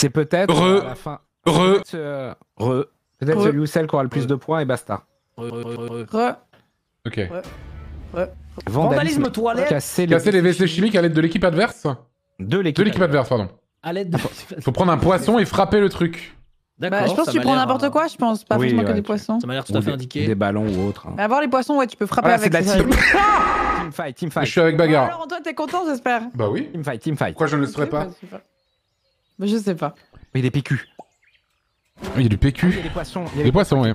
C'est peut-être la fin. Peut-être celui ou celle qui aura le plus de points et basta. Ok. Vandalisme toilette. Casser les WC chimiques à l'aide de l'équipe adverse. De l'équipe adverse, pardon. À l'aide de... Faut prendre un poisson et frapper le truc. Bah, je pense que tu prends n'importe quoi, je pense, pas forcément que des poissons. Ça m'a l'air tout à fait indiqué. Des ballons ou autre. Hein. Mais avoir les poissons, ouais, tu peux frapper avec. C'est de la team fight, team fight. Je suis avec Baghera. Alors Antoine, t'es content, j'espère. Bah oui. Team fight, team fight. Pourquoi je ne le serais pas? Je sais pas. Mais il est PQ. Il y a du PQ. Il y a des poissons. Il y a des poissons, ouais.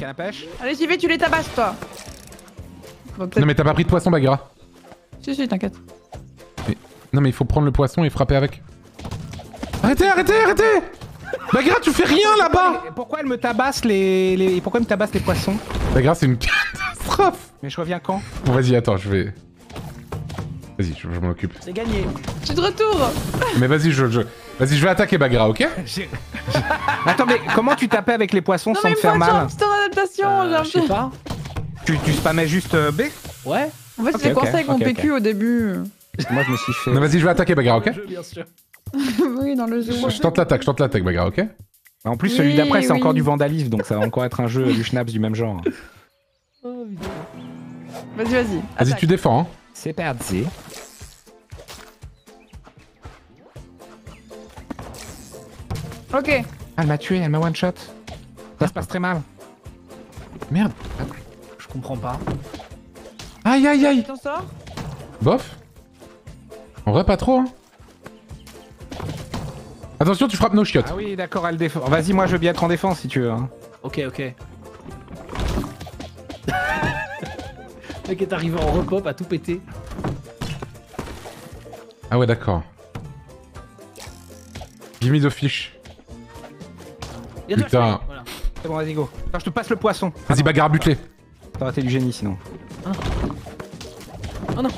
Allez, j'y vais, tu les tabasses, toi. Non, mais t'as pas pris de poisson, Baghera. Si, si, t'inquiète. Non, mais il faut prendre le poisson et frapper avec. Arrêtez, arrêtez, arrêtez! Baghera, tu fais rien là-bas! Pourquoi elle me tabasse les... Pourquoi elle me tabasse les poissons? Baghera, c'est une catastrophe! Mais je reviens quand? Bon, vas-y, attends, je vais... Vas-y, je m'en occupe. C'est gagné! Tu te retournes! Mais vas-y, je vais attaquer Baghera, ok? Attends, mais comment tu tapais avec les poissons sans me faire mal? Non, mais c'est ton adaptation, je sais pas. Tu spammais juste B? Ouais. En fait, c'était coincé avec mon PQ au début. Moi, je me suis fait... Non, vas-y, je vais attaquer Baghera, ok? Bien sûr. Oui, dans le jeu. Je tente l'attaque, Baghera, ok? En plus, celui d'après, c'est encore du vandalisme, donc ça va encore être un jeu du schnapps du même genre. Oh, vas-y, vas-y. Vas-y, tu défends. Hein. C'est parti. Ok. Ah, elle m'a tué, elle m'a one-shot. Ça se passe très mal. Merde. Je comprends pas. Aïe, aïe, aïe. Tu t'en sors? Bof. En vrai, pas trop, hein. Attention, tu frappes nos chiottes. Ah oui, d'accord, elle défend. Vas-y, moi je veux bien être en défense si tu veux. Hein. Ok, ok. Le mec est arrivé en recop, à tout péter. Ah ouais, d'accord. Give me the fish. Putain. Voilà. C'est bon, vas-y, go. Attends, je te passe le poisson. Vas-y, Baghera, bute-les. T'as raté du génie sinon. Ah. Oh non.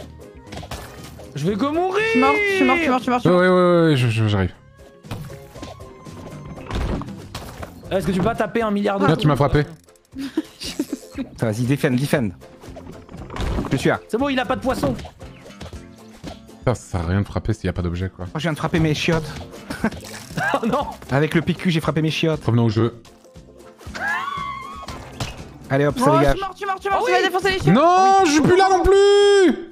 Je vais go mourir. Je suis mort. Ouais, j'arrive. Est-ce que tu peux pas taper un milliard de... Merde, tu m'as frappé. Vas-y, défend. Je suis là. C'est bon, il a pas de poisson. Ça sert à rien de frapper s'il y a pas d'objet, quoi. Oh, je viens de frapper mes chiottes. Oh non. Avec le PQ, j'ai frappé mes chiottes. Revenons au jeu. Allez hop, ça dégage. Tu es mort, tu vas défoncer les chiottes. Non, je suis plus là non plus.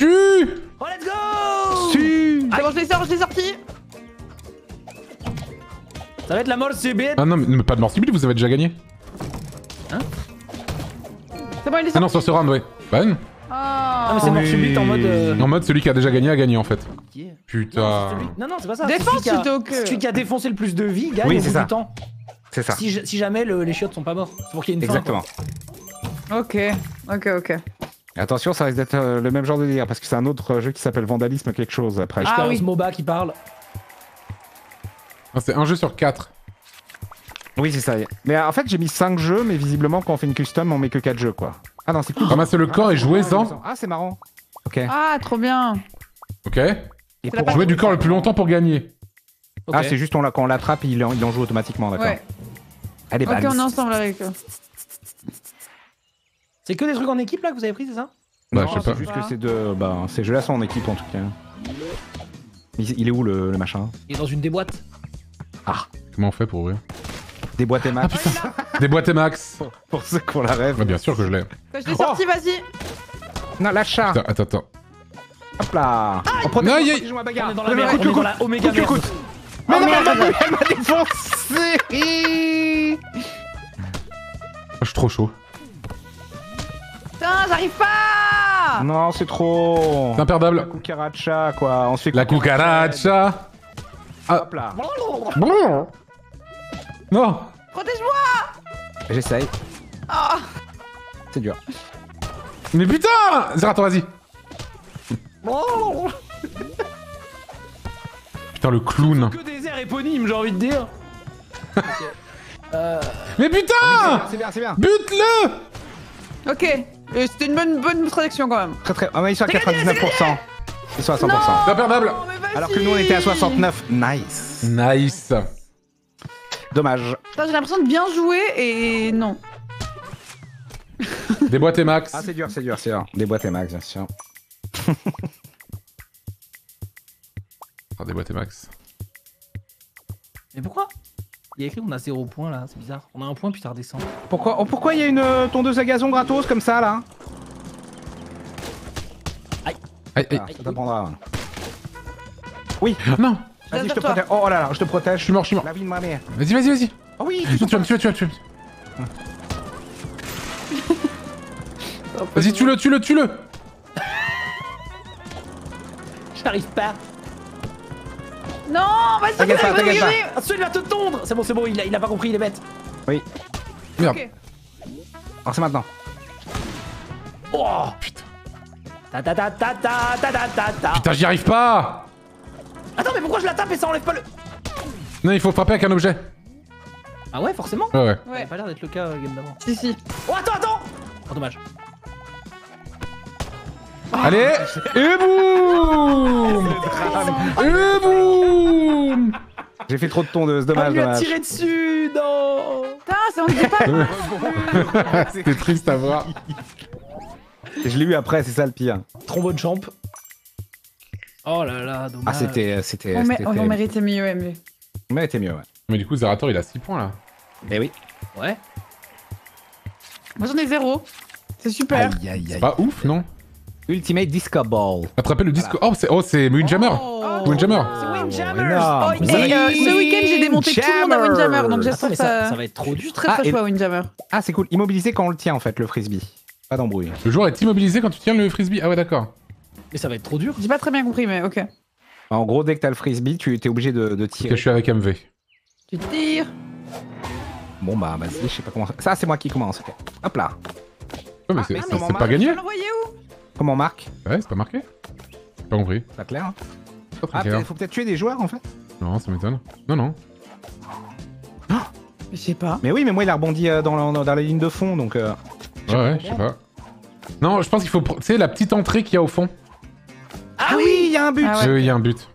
Oh, let's go. C'est bon, je l'ai sorti. Ça va être la mort subite. Ah non, mais pas de mort subite, vous avez déjà gagné. Hein? C'est bon, il est sorti. Ah non, sur ce round, ouais. Ban. Ah, mais c'est mort subite en mode... En mode celui qui a déjà gagné a gagné en fait. Yeah. Putain. Non, c'est pas ça. Défense plutôt que... Celui qui a défoncé le plus de vie gagne au bout du temps. C'est ça. Si jamais les chiottes sont pas morts. C'est pour qu'il y ait une fin. Exactement. Ok. Attention, ça risque d'être le même genre de délire parce que c'est un autre jeu qui s'appelle Vandalisme quelque chose après. Ah oui, MOBA qui parle. C'est un jeu sur 4. Oui, c'est ça. Mais en fait, j'ai mis 5 jeux, mais visiblement, quand on fait une custom, on met que 4 jeux, quoi. Ah non, c'est cool. Ramasser le corps et jouez-en. Ah, c'est marrant. Ok. Ah, trop bien. Ok. Et pour jouer du corps le plus longtemps pour gagner. Ah, c'est juste quand on l'attrape, il en joue automatiquement, d'accord. Ouais. Allez, ok, on est ensemble avec eux. C'est que des trucs en équipe, là, que vous avez pris, c'est ça? Bah, je sais pas. C'est juste que c'est de... Bah, ces jeux-là sont en équipe, en tout cas. Il est où, le machin? Il est dans une des boîtes. Ah. Comment on fait pour ouvrir? Déboîter Max. Déboîter Max. Pour ceux qui ont la rêve. Ouais, bien sûr que je l'ai. Je l'ai sorti, vas-y. Non, l'achat. Attends. Hop là. On prend dans la Oméga. Mais non, elle m'a défoncé. Je suis trop chaud. Putain, j'arrive pas. Non, c'est trop. C'est imperdable. La cucaracha, quoi. On se fait la cucaracha. Ah. Hop là. Non. Protège-moi. J'essaye. Oh. C'est dur. Mais putain. Zerator, vas-y. Putain, le clown. Que des airs éponymes, j'ai envie de dire. Mais putain. C'est bien. Bute-le. Ok. C'était une bonne sélection quand même. Très. Ah, mais ils sont à 99%. Ils sont à 100%. C'est imperdable. Alors que nous on était à 69, nice. Dommage. J'ai l'impression de bien jouer et non. Déboîter Max. Ah c'est dur. Déboîter Max, bien sûr. par des boîtes et max. Mais pourquoi? Il y a écrit on a 0 points là, c'est bizarre. On a un point puis ça redescend. Pourquoi il y a une tondeuse à gazon gratos comme ça là? Aïe. Aïe, aïe. Ah, ça t'apprendra. Oui. Non. Vas-y, je te protège. Oh là là, je te protège. Je suis mort, je suis mort. La vie de ma mère. Vas-y, vas-y, vas-y. Oh oui. Tu vas me tuer. Vas-y, tue-le. J'arrive pas. Non, vas-y, t'inquiète pas. Celui va te tondre. C'est bon, il a pas compris, il est bête. Oui. Merde. Okay. Alors c'est maintenant. Oh putain. Putain, j'y arrive pas. Attends, mais pourquoi je la tape et ça enlève pas le... Non, il faut frapper avec un objet. Ah ouais, forcément. Ouais. Ça a pas l'air d'être le cas game d'avant. Si. Oh, attends. Oh, dommage. Allez, et boum! Et boum! J'ai fait trop de tondeuses, dommage. Il lui a tiré dessus, non! Putain, ça on dit pas! C'était triste à voir. Et je l'ai eu après, c'est ça le pire. Trombone champ. Oh là là, dommage. Ah, c'était. On méritait mieux, MV. On méritait mieux, ouais. Mais du coup, Zerator il a 6 points là. Eh oui. Ouais. Moi j'en ai 0. C'est super. C'est pas ouf, non? Ultimate Disco Ball. Attraper le disco. Voilà. Oh, c'est Windjammer. Windjammer. C'est Windjammer. Oh, et ce week-end, j'ai démonté tout le monde à Windjammer. Donc, j'espère que ça va être trop dur. Très chaud à Windjammer. Ah, c'est cool. Immobilisé quand on le tient, en fait, le frisbee. Pas d'embrouille. Le joueur est immobilisé quand tu tiens le frisbee. Ah, ouais, d'accord. Mais ça va être trop dur. J'ai pas très bien compris, mais ok. Bah, en gros, dès que t'as le frisbee, tu es obligé de tirer. Ok, je suis avec MV. Tu tires. Bon, bah, vas-y, je sais pas comment. Ça, c'est moi qui commence. Okay. Hop là. Ouais, mais c'est pas gagné. Comment on marque? Ouais, c'est pas marqué. Pas compris. Pas clair. Hein. Ah, faut peut-être tuer des joueurs en fait. Non, ça m'étonne. Non. Oh, je sais pas. Mais oui, mais moi il a rebondi dans la ligne de fond donc. Ouais, je sais pas. Non, je pense qu'il faut. Tu sais, la petite entrée qu'il y a au fond. Ah oui, il y a un but. Ah, ouais. Il y a un but.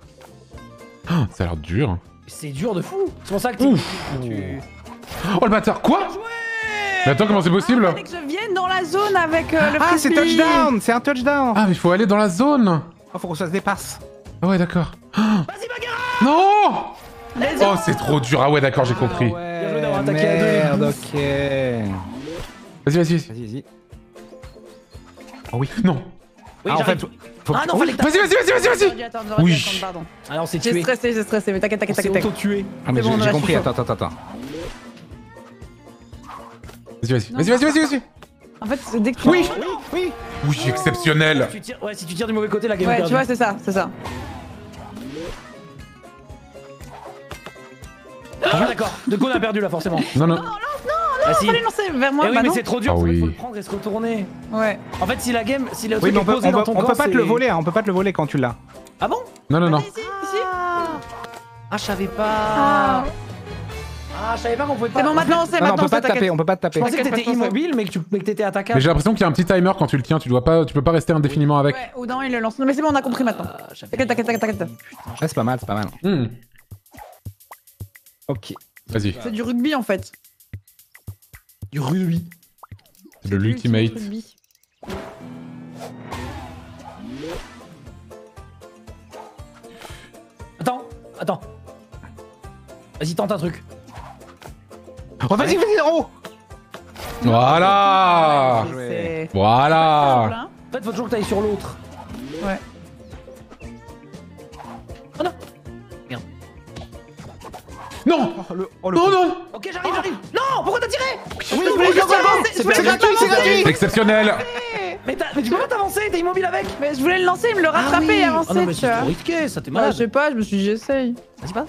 Oh, ça a l'air dur. C'est dur de fou. C'est pour ça que tu. Oh le bâtard, quoi? Mais attends, comment c'est possible? Il fallait que je vienne dans la zone avec le frisbee. Ah, c'est touchdown. C'est un touchdown. Ah, mais il faut aller dans la zone. Oh, faut qu'on se dépasse. Ah ouais, d'accord. Vas-y, Baghera. Non. Oh, c'est trop dur. Ah ouais, d'accord, j'ai compris. Bien joué d'avoir attaqué à deux. Merde, ok. Vas-y. Oh oui. Non. Oui, ah, en fait... Ah non, fallait que... Vas-y. Oui. Alors, c'est tué. J'ai stressé, mais t'inquiète. C'est auto-tué. Ah, mais j'ai compris. Attends. Vas-y. En fait, dès que tu... Oui, exceptionnel. Ouais, si tu tires du mauvais côté, la game est perdue. Ouais, tu vois, c'est ça. Ah, d'accord. Du coup, on a perdu, là, forcément. Non. Non, fallait lancer vers moi. Eh oui, mais c'est trop dur, il faut le prendre et se retourner. Ouais. En fait, si la game... Si le truc est posé dans ton camp, on peut pas te le voler, hein. On peut pas te le voler quand tu l'as. Ah bon? Non. Ici. Ah, je savais pas. Ah, je savais pas qu'on pouvait pas. C'est bon, maintenant, on peut pas te taper, Je pensais que t'étais immobile, mais que t'étais attaquable. Mais j'ai l'impression qu'il y a un petit timer quand tu le tiens, tu peux pas rester indéfiniment avec. Ouais, ou non, il le lance. Non, mais c'est bon, on a compris maintenant. T'inquiète. Ouais, c'est pas mal. Ok. Vas-y. C'est du rugby en fait. Du rugby. C'est de l'ultimate. Attends. Vas-y, tente un truc. Oh, vas-y, oh. Voilà. En fait, faut toujours que t'ailles sur l'autre. Ouais. Oh non. Merde. Non. Non. Ok, j'arrive. Non, pourquoi t'as tiré? C'est gratuit. Exceptionnel. Mais tu peux pas t'avancer, t'es immobile avec. Mais je voulais le lancer, il me le rattrapait et avancer. Ah non, mais c'est trop risqué, ça t'es malade. Je sais pas, je me suis dit j'essaye. Vas-y pas.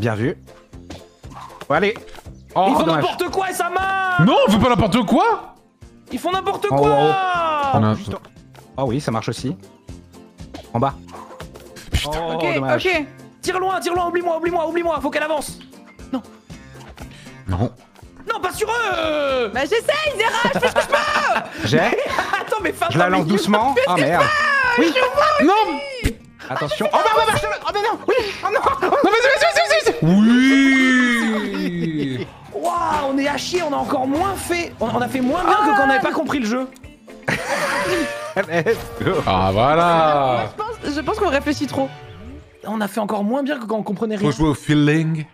Bien vu. Ouais, allez. Oh, ils font n'importe quoi et ça marche. Non, on fait pas n'importe quoi. Ils font n'importe quoi. Oh oui, ça marche aussi. En bas. Putain, ok. Tire loin, oublie-moi, faut qu'elle avance. Non, pas sur eux. Bah j'essaye, Zera, je fais ce que je peux. Attends, mais je la lance doucement. Ah merde. Oui. Non. Attention. Oh bah non. Oh non. Oui. Waouh, on est à chier, on a encore moins fait. On a fait moins bien que quand on n'avait pas compris le jeu. Ah voilà. Moi, je pense, je pense qu'on réfléchit trop. On a fait encore moins bien que quand on comprenait rien. Faut jouer au feeling.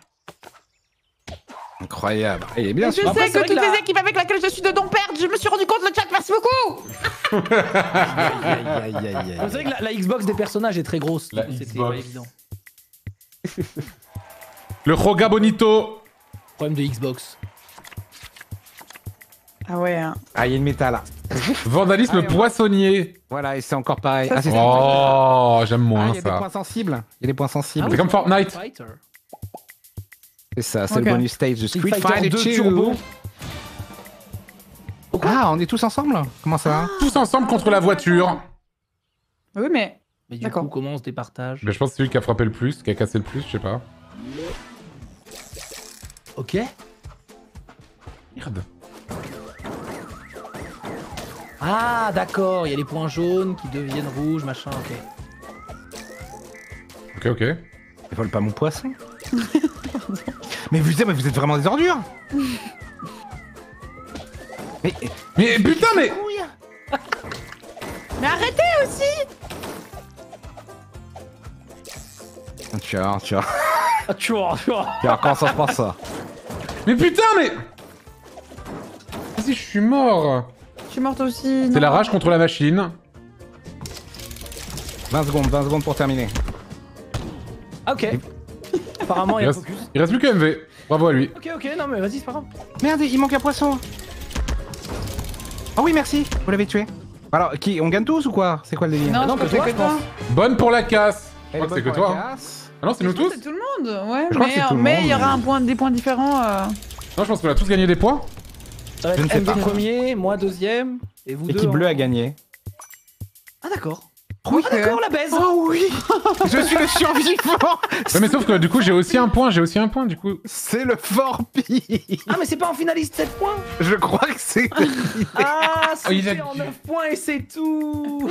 Incroyable. Et bien sûr. Je sais que toutes les équipes avec laquelle je suis dedans perdent. Je me suis rendu compte, le chat, merci beaucoup. Vous savez que la Xbox des personnages est très grosse. C'était pas évident. Le Roga Bonito. Problème de Xbox. Ah ouais. Hein. Ah, il y a une méta là. Vandalisme poissonnier. Voilà, et c'est encore pareil. Ça, oh, j'aime moins ça. Il y a des points sensibles. Il y a des points sensibles. C'est comme Fortnite. C'est ça, c'est le bonus stage de Street Fighter 2 Turbo. Ah, on est tous ensemble? Comment ça? Tous ensemble contre la voiture. Oui, mais. Mais du coup, comment on se départage? Mais je pense que c'est celui qui a frappé le plus, qui a cassé le plus, je sais pas. Ok. Merde. Ah d'accord, il y a les points jaunes qui deviennent rouges, machin, ok. Ok, ok. Ils volent pas mon poisson. Mais vous êtes vraiment des ordures. Mais putain mais... Mais arrêtez aussi. Tu vois. Tu vois, comment ça se passe ça? Mais putain mais... Vas-y, je suis mort. Je suis morte aussi. C'est la rage contre la machine. 20 secondes pour terminer. Ah ok. Apparemment il reste, il reste plus que MV. Bravo à lui. Ok ok, non mais vas-y c'est pas grave. Merde, il manque un poisson. Ah oui merci, vous l'avez tué. Alors qui, on gagne tous ou quoi? C'est quoi le délire? Non, non c'est que toi. Bonne pour la casse. Je crois que c'est que toi. Ah non c'est nous tous. C'est tout le monde. Ouais mais il y aura des points différents. Non je pense qu'on a tous gagné des points. Je ne sais pas. Premier, moi deuxième, et vous deux. L'équipe bleue a gagné. Ah d'accord. Oui, ah d'accord, la baise. Oh oui. Je suis le survivant. Ouais, mais sauf que du coup j'ai aussi un point, du coup. C'est le fort pire. Ah mais c'est pas en finaliste 7 points. Je crois que c'est... Ah, c'est en 9 points et c'est tout.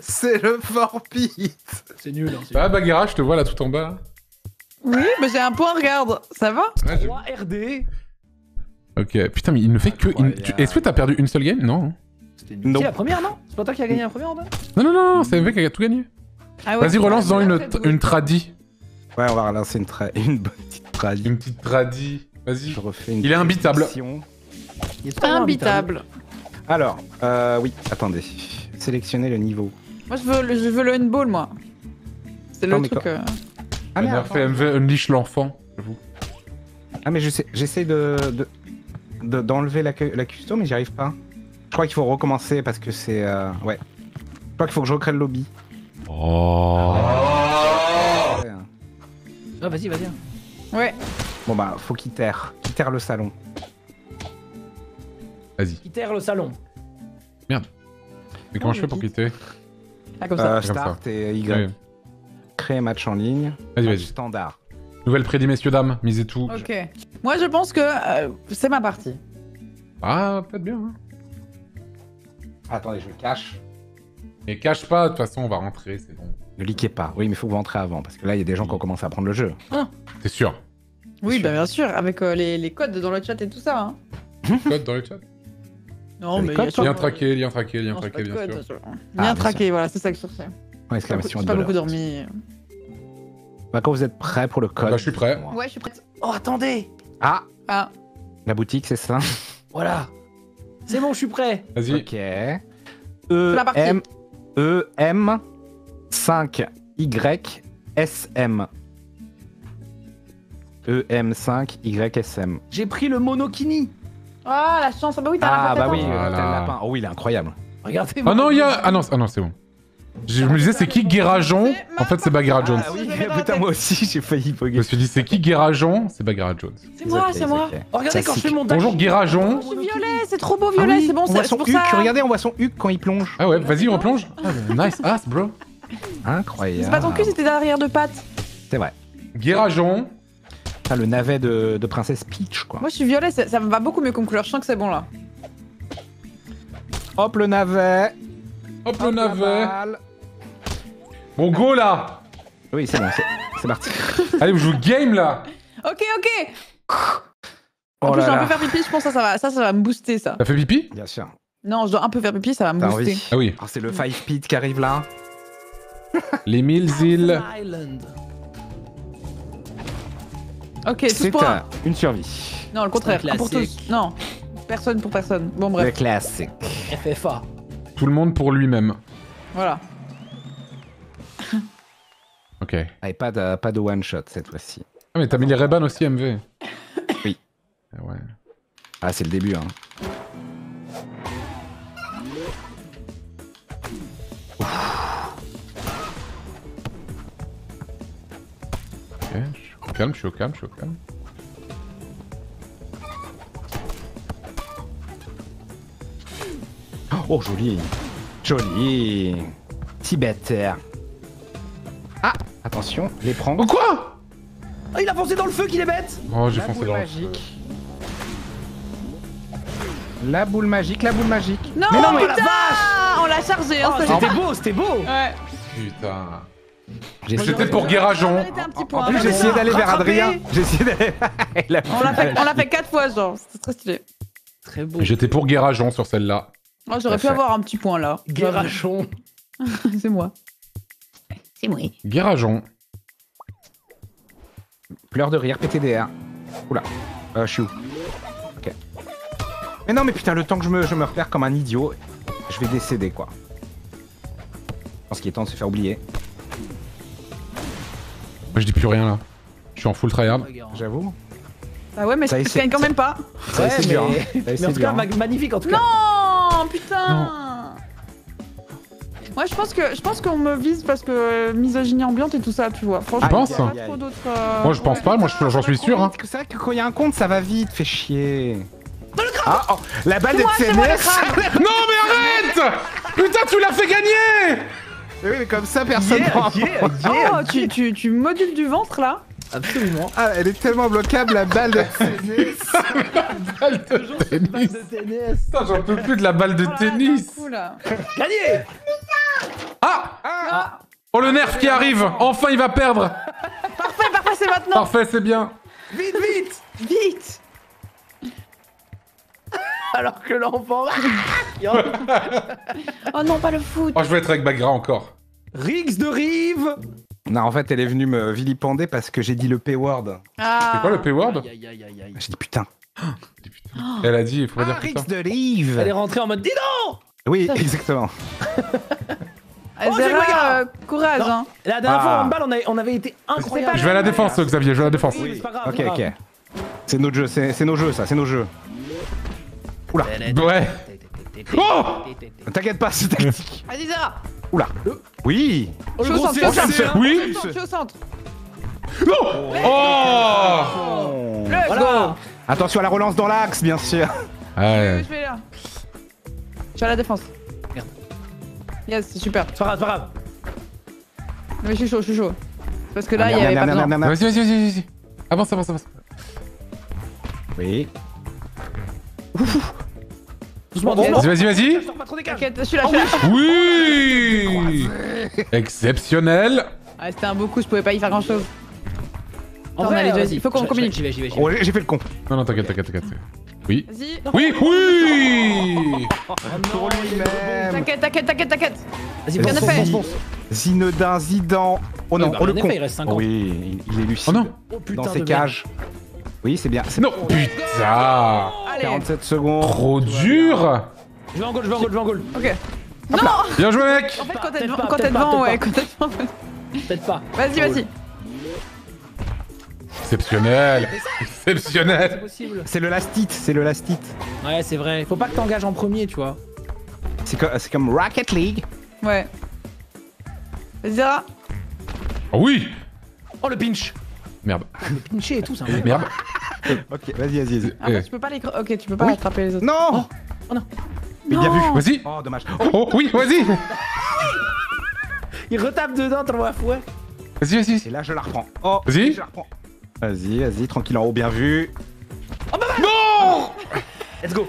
C'est le fort pire. C'est nul. Hein, bah Baghera, je te vois là tout en bas. Oui, mais j'ai un point, regarde. Ça va ouais, 3 RD. Ok, putain, mais il ne fait que... Est-ce que t'as perdu une seule game? Non. C'est la première, non? C'est pas toi qui as gagné la première en bas? Non, non, non, c'est MV qui a tout gagné. Ah ouais, vas-y, relance dans une tradie. Ouais, on va relancer une petite tradie. Une petite tradie. Vas-y. Il est imbitable. Il est imbitable. Alors, oui, attendez. Sélectionnez le niveau. Moi, je veux le handball, moi. C'est le truc... Ah merde, fait MV unleash l'enfant, j'avoue. Ah mais j'essaie d'enlever la custo mais j'y arrive pas. Je crois qu'il faut recommencer parce que c'est... Ouais. Je crois qu'il faut que je recrée le lobby. Oh. Ah vas-y, vas-y. Ouais. Bon bah, faut qu'il terre. Qu'il terre le salon. Vas-y. Qu'il terre le salon. Merde. Mais comment je fais pour quitter? Ah comme ça. Start et Y. Ouais. Créer match en ligne. Vas-y, vas-y. Standard. Nouvelle prédit, messieurs, dames, misez tout. Ok. Moi, je pense que c'est ma partie. Ah, peut-être bien. Hein. Attendez, je le cache. Mais cache pas, de toute façon, on va rentrer, c'est bon. Ne liquez pas. Oui, mais il faut que vous rentrez avant, parce que là, il y a des gens qui ont commencé à prendre le jeu. Ah. C'est sûr. Oui, sûr. Bah, bien sûr, avec les codes dans le chat et tout ça. Hein. Les codes dans le chat? Non, mais... Lien traqué, bien sûr. Lien traqué, voilà, c'est ça que je cherchais. Ouais, exclamation de dollars. J'ai pas beaucoup dormi. Bah quand vous êtes prêts pour le code. Bah je suis prêt. Ouais je suis prête. Oh attendez. Ah. La boutique c'est ça. Voilà. C'est bon je suis prêt. Vas-y. Ok. E-M-5-Y-S-M. E-M-5-Y-S-M. J'ai pris le monokini. Ah la chance. Ah bah oui t'as un lapin. Ah bah oui t'as un lapin. Oh oui il est incroyable. Regardez. Oh non il y a... Ah non c'est bon. Je me disais c'est qui Baghera Jones? En fait c'est Baghera Jones. Ah oui, putain moi aussi j'ai failli bugger. Je me suis dit c'est qui Baghera Jones? C'est Baghera Jones. C'est moi, c'est moi. Oh, regardez quand je fais mon dash. Bonjour Baghera Jones. Oh, je suis violet, c'est trop beau violet, ah oui, c'est bon c'est pour ça. Regardez on voit son huc quand il plonge. Ah ouais, vas-y on plonge. Ah, nice ass bro. Incroyable. C'est pas ton cul c'était derrière deux pattes. C'est vrai. Baghera Jones. Ah le navet de princesse Peach quoi. Moi je suis violet, ça me va beaucoup mieux comme couleur, je sens que c'est bon là. Hop le navet. Hop le navet. Bon go là. Oui c'est bon, c'est parti. Allez vous jouez game là. Ok. En plus j'ai un peu faire pipi, je pense que ça va me booster ça. T'as fait pipi? Bien sûr. Non je dois un peu faire pipi, ça va me booster. Ah oui. C'est le 5 pit qui arrive là. Les 1000 îles. Ok, c'est une survie. Non, le contraire. Pour tous. Non, personne pour personne. Bon bref. Le classique. FFA. Tout le monde pour lui-même. Voilà. Ok. Allez, pas de one shot cette fois-ci. Ah mais t'as mis les Ray-Ban aussi MV. Oui. Ouais. Ah c'est le début hein. Ok, je suis au calme, je suis au calme. Oh joli, petit bête. Ah, attention, les prendre. Quoi? Oh, il a foncé dans le feu, qu'il est bête. Oh, j'ai foncé dans le feu. La boule magique, Non, mais non, mais putain, la vache. On l'a chargé. Oh, hein, c'était beau, Ouais. Putain. C'était pour Baghera Jones. En plus, j'ai essayé d'aller vers Adrien. On l'a fait 4 fois, genre. C'était très stylé. Très beau. J'étais pour Baghera Jones sur celle-là. Oh, j'aurais pu avoir un petit point là. Baghera Jones. C'est moi. C'est moi. Baghera Jones. Pleure de rire, PTDR. Oula. Je suis où? Ok. Mais non, mais putain, le temps que je me repère comme un idiot, je vais décéder quoi. Je pense qu'il est temps de se faire oublier. Moi je dis plus rien là. Je suis en full tryhard. J'avoue. Ah ouais, mais ça je gagne quand même pas. Ouais, mais... dur, hein. Mais en tout cas, magnifique en tout cas. Non, putain. Moi ouais, je pense qu'on me vise parce que misogynie ambiante et tout ça, tu vois. Franchement, moi je pense pas, moi j'en suis sûr. Hein. C'est vrai que quand il y a un compte, ça va vite, fait chier. Ah, oh, la balle de CNS. Non, mais arrête. Putain, tu l'as fait gagner. Oui, mais comme ça, personne prend. Oh, tu modules du ventre, là. Absolument. Ah, elle est tellement bloquable, la balle de tennis. Putain, j'en peux plus de la balle de tennis. Gagné. Ah. Oh, le nerf qui arrive. Enfin, il va perdre. Parfait, c'est maintenant. Parfait, c'est bien. Vite, vite. Alors que l'enfant... Oh non, pas le foot. Oh, je veux être avec Baghera encore. Riggs de Rive. Non, en fait, elle est venue me vilipender parce que j'ai dit le P-word. Ah. C'est quoi le P-word? J'ai dit putain. Elle a dit, il faut pas dire putain. Riggs de Rive. Elle est rentrée en mode, dis non. Oui, exactement. Oh, Zera, courage. Hein. La dernière fois, en balle, on avait été incroyable. Je vais à la défense, Xavier, je vais à la défense. Oui, c'est pas grave, ok. C'est nos jeux, ça, c'est nos jeux. Oula. Ouais. Oh, t'inquiète pas, c'est tactique. Vas-y, Zera. Oula. Oui. Je suis au centre. Oui. Je suis au centre. Non. Oh. Voilà. Attention à la relance dans l'axe, bien sûr. Ouais. Je vais là. Je suis à la défense. Merde. Yes, c'est super. C'est pas grave, Mais je suis chaud, Parce que là, il y avait pas besoin. Vas-y, vas-y. Avance, Oui. Vas-y, Oui. Exceptionnel. Ah, c'était un beau coup, je pouvais pas y faire grand chose. En vrai, il faut qu'on communique. J'ai fait le con. Non, non, t'inquiète, Oui. Oui. Pour lui-même. T'inquiète, Vas-y, bien fait. Zinedin, Zidane. Oh non, on le con. Oui, il est lucide. Dans ses cages. Oui, c'est bien. Non, putain. 47 secondes. Trop dur. Je vais en goal, Ok. Non. Bien joué, mec. En fait, quand t'es devant, ouais. Peut-être pas. Vas-y, Exceptionnel. C'est le last hit, Ouais, c'est vrai. Faut pas que t'engages en premier, tu vois. C'est comme Rocket League. Ouais. Vas-y, oui. Oh, le pinch. Merde. Le pincher et tout, ça. Merde. Ok, vas-y. Ah, tu peux pas les... Ok, tu peux pas attraper les autres. Non. Oh non. Mais bien vu. Vas-y. Oh, dommage. Oh, oui, vas-y. Il retape dedans, t'en vois fouet. Vas-y, Et là, je la reprends. Oh, vas-y. Vas-y, tranquille en haut, bien vu. Oh, bah, non. Let's go.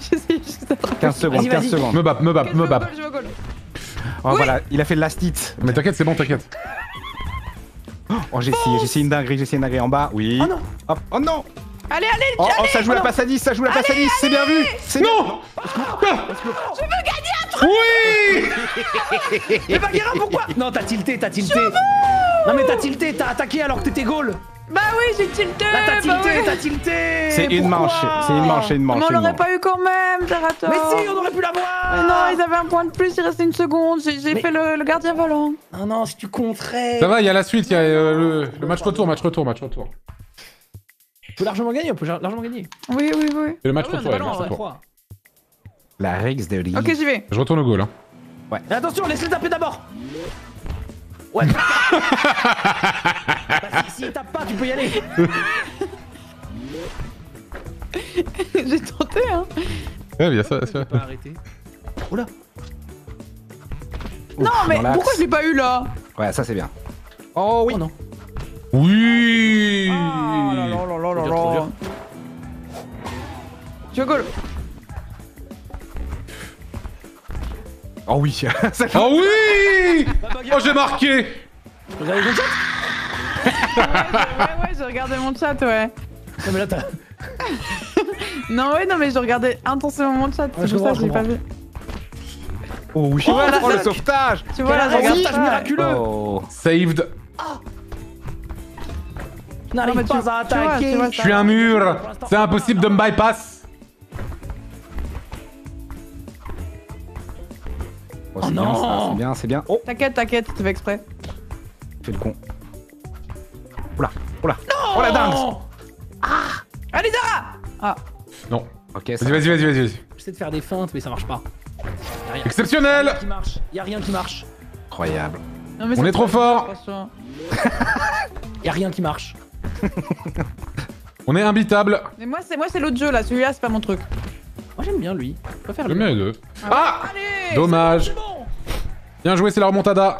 J'essaie juste à 15 secondes, Me bap. Oh, voilà, il a fait le last hit. Mais t'inquiète, c'est bon, Oh, j'ai essayé une dinguerie, en bas, oui. Oh non. Hop. Oh non. Allez, allez. Ça joue la passe à 10, c'est bien vu. Non. Je veux gagner un truc. Oui. Mais Baghera, pourquoi? Non, t'as tilté, t'as tilté. Non mais t'as tilté, t'as attaqué alors que t'étais goal. Bah oui, j'ai tilté. Là t'as tilté, t'as tilté. C'est une manche, c'est une manche, Mais on l'aurait pas eu quand même, Zerator. Mais si, on aurait pu l'avoir. Mais non, ils avaient un point de plus, il restait une seconde. J'ai fait le gardien volant. Non, non, si tu compterais. Ça va, il y a la suite, il y a le match retour, On peut largement gagner, Oui, oui, oui. Et le match retour. La Rex de Oli. Ok, j'y vais. Je retourne au goal. Hein. Ouais. Et attention, laisse-le taper d'abord. Ouais. Bah, si il tape pas, tu peux y aller. J'ai tenté, hein. Ouais, bien ça, ça. Oula. Non, mais pourquoi je l'ai pas eu là? Ouais, ça c'est bien. Oh oui. Oh, non. Oui. Oh là là là là là. Tu veux goal? Oh oui. Oh oui. Oh j'ai marqué. Vous regardez mon chat? Ouais, j'ai regardé mon chat, ouais. Non mais là t'as... Non ouais, non mais je regardais intensément mon chat, c'est pour ça que je l'ai pas vu. Oh oui, oh, le sauvetage. Tu vois là, le sauvetage miraculeux. Saved. Je n'arrive pas à attaquer. Je suis un mur. C'est impossible de me bypass. Oh, oh non, c'est bien, c'est bien. Oh. T'inquiète, t'inquiète, tu fais exprès. Fais le con. Oula, oula. Non. Oh la dingue. Ah. Allez Zara. Ah. Non. Ok. Vas-y. J'essaie de faire des feintes, mais ça marche pas. Exceptionnel. Y'a rien qui marche. Incroyable. Non, mais on est trop fort. Y'a rien qui marche. On est imbitable. Mais moi, c'est l'autre jeu là. Celui-là, c'est pas mon truc. Moi j'aime bien lui. Je préfère lui. J'aime bien les deux. Ah. Allez. Dommage. Bon. Bien joué, c'est la remontada.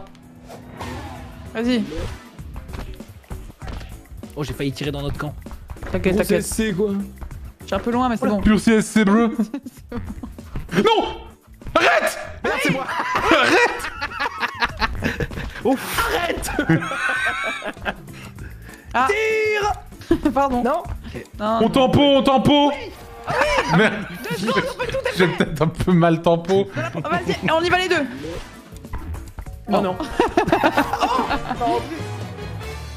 Vas-y. Oh, j'ai failli tirer dans notre camp. T'inquiète, t'inquiète. CSC quoi. Je suis un peu loin, mais c'est bon. Pur CSC bleu. Non. Arrête. Merde, c'est moi. Arrête. Ouf. Arrête. Ah. Tire. Pardon. Non. Okay. Non. On tempo, on tempo. Oui. Ah oui. Merde. J'ai peut-être un peu mal tempo. Oh, vas-y, on y va les deux. Oh, non. Oh non.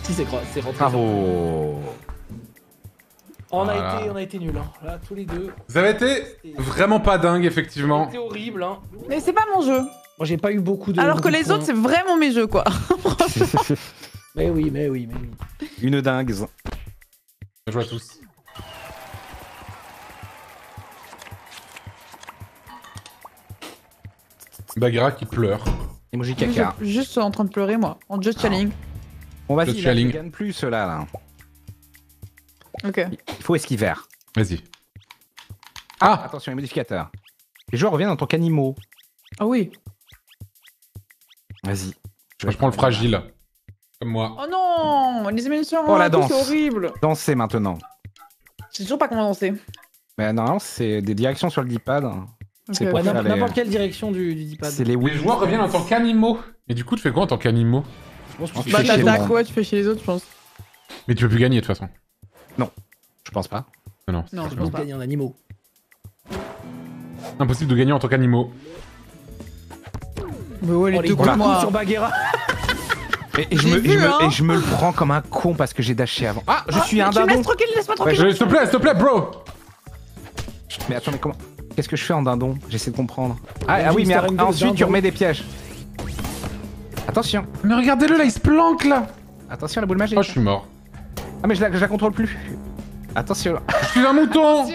Si c'est rentré. Bravo. Voilà. On a été nuls, hein. Là, tous les deux. Vous avez été vraiment pas dingue, effectivement. C'était horrible, hein. Mais c'est pas mon jeu. Moi, j'ai pas eu beaucoup de. Alors que les autres, c'est vraiment mes jeux, quoi. Mais oui, mais oui, mais oui. Une dingue. Bien joué à tous. Baghera qui pleure. Et moi j'ai caca. Juste en train de pleurer moi. En just challenge. On va essayer de gagner plus là. Ok. Il faut esquiver. Vas-y. Ah, ah. Attention les modificateurs. Les joueurs reviennent en tant qu'animaux. Ah oui. Vas-y. Je prends le fragile. Comme moi. Oh non. Les émissions. Oh la danse. C'est horrible. Danser maintenant. Je sais toujours pas comment danser. Mais non, c'est des directions sur le D-pad. C'est okay. Ouais, n'importe quelle direction du D-pad. Les joueurs reviennent en tant qu'animaux. Mais du coup, tu fais quoi en tant qu'animaux? Bah t'attaques, ouais, tu fais chez les autres, je pense. Mais tu peux plus gagner de toute façon. Non, je pense pas. Non, non je pense pas gagner en animaux. Impossible de gagner en tant qu'animaux. Mais ouais, les deux coups sur Baghera. Et je me le prends comme un con parce que j'ai dashé avant. Ah, je suis un dindon. Laisse-moi tranquille, laisse-moi tranquille. S'il te plaît, bro. Mais attends, mais comment? Qu'est-ce que je fais en dindon? J'essaie de comprendre. Ah, ah oui, mais ensuite tu remets des pièges. Attention. Mais regardez-le là, il se planque là. Attention à la boule magique. Oh, je suis mort. Ah, mais je la contrôle plus. Attention. Je suis un mouton.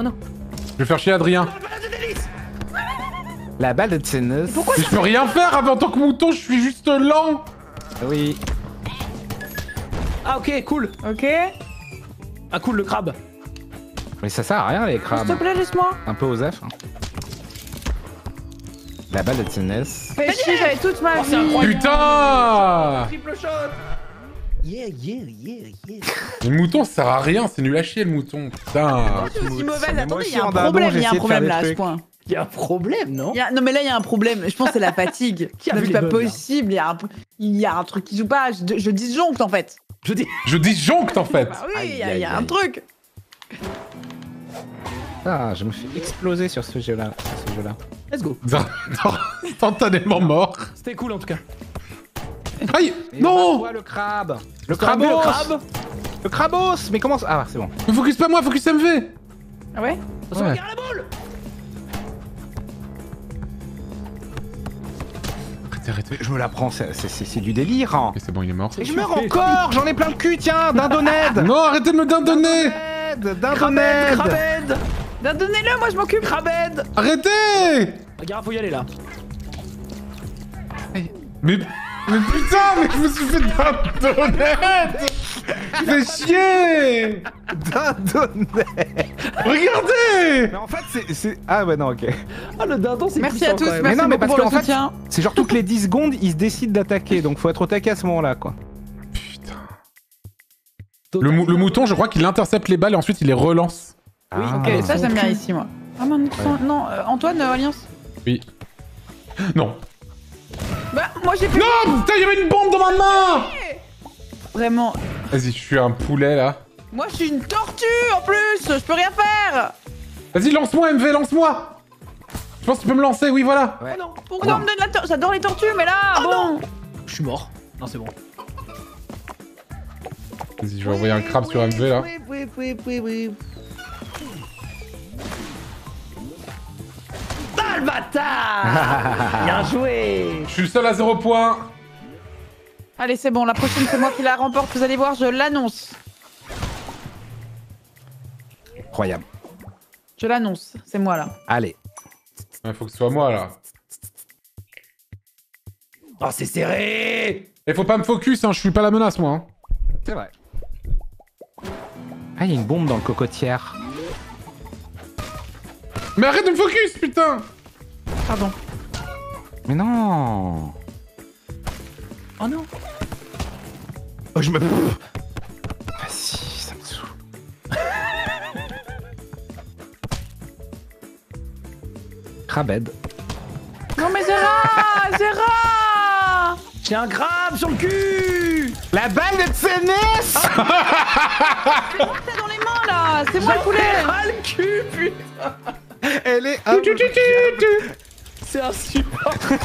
Oh non. Je vais faire chier Adrien. La balle de tennis. Mais je peux rien faire en tant que mouton, je suis juste lent. Oui. Ah, ok, cool. Ok. Ah, cool, le crabe. Mais ça sert à rien les crabes. S'il te plaît, laisse-moi. Un peu aux F. Hein. La balle de tennis. Mais si, j'avais toute ma vie. Putain. Triple shot. Yeah, yeah, yeah, yeah. Le mouton, ça sert à rien. C'est nul à chier le mouton. Putain. C'est aussi mauvais. Attendez, il y a un problème. Il y a un problème là à ce point. Il y a un problème, non? Non, mais là, il y a un problème. Je pense que c'est la fatigue. C'est pas possible. Il y a un truc qui joue pas. Je disjoncte en fait. Je disjoncte en fait. Oui, il y a un truc. Ah, je me fais exploser sur ce jeu-là. Let's go. Instantanément mort. C'était cool en tout cas. Aïe. Et non voit, le crabe. Le crabos. Le crabos. Mais comment ça... Ah, c'est bon. Mais focus pas moi, focus MV. Ah ouais. Attention, ouais. Regarde la boule. Arrêtez. Je me la prends, c'est du délire. Hein. C'est bon, il est mort. Et je meurs encore. J'en ai plein le cul, tiens. Dindonade. Non, arrêtez de me dindonner. Dindonade. Dindonnez-le, moi je m'occupe. Crabed. Arrêtez. Regarde, faut y aller là. Mais putain, mais je me suis fait dindonnette. Fais chier. Dindonnette. Regardez. Mais en fait c'est... Ah ouais non ok. Ah le dindon c'est... Merci à tous, merci. Mais non mais parce qu'en fait c'est genre toutes les 10 secondes ils se décident d'attaquer. Donc faut être au taquet à ce moment là quoi. Putain. Le mouton je crois qu'il intercepte les balles et ensuite il les relance. Oui ok, ça j'aime bien ici moi. Ah non, Antoine Alliance. Oui. Non. Bah moi j'ai fait... Non putain, il y avait une bombe dans ma main. Vraiment. Vas-y, je suis un poulet là. Moi je suis une tortue en plus, je peux rien faire. Vas-y lance-moi MV, lance-moi. Je pense que tu peux me lancer, oui voilà. Ouais. Oh non, pourquoi on me donne la tortue? J'adore les tortues mais là, oh bon. Je suis mort. Non c'est bon. Vas-y, je vais envoyer un crabe sur MV là. Oui. Ah le bâtard. Bien joué. Je suis le seul à 0 points. Allez c'est bon, la prochaine c'est moi qui la remporte, vous allez voir, je l'annonce. Incroyable. Je l'annonce, c'est moi là. Allez. Il faut que ce soit moi là. Oh c'est serré. Et faut pas me focus, hein, je suis pas la menace moi. Hein. C'est vrai. Ah il y a une bombe dans le cocotière. Mais arrête de me focus putain. Pardon. Mais non. Oh non. Oh je me... Vas-y, ça me saoule. Crabed. Non mais Zera. Zera. J'ai un crabe sur le cul. La balle de Tsenis. Oh, c'est moi que t'as dans les mains là. C'est moi le poulet. J'ai le cul putain. Elle est... C'est insupportable.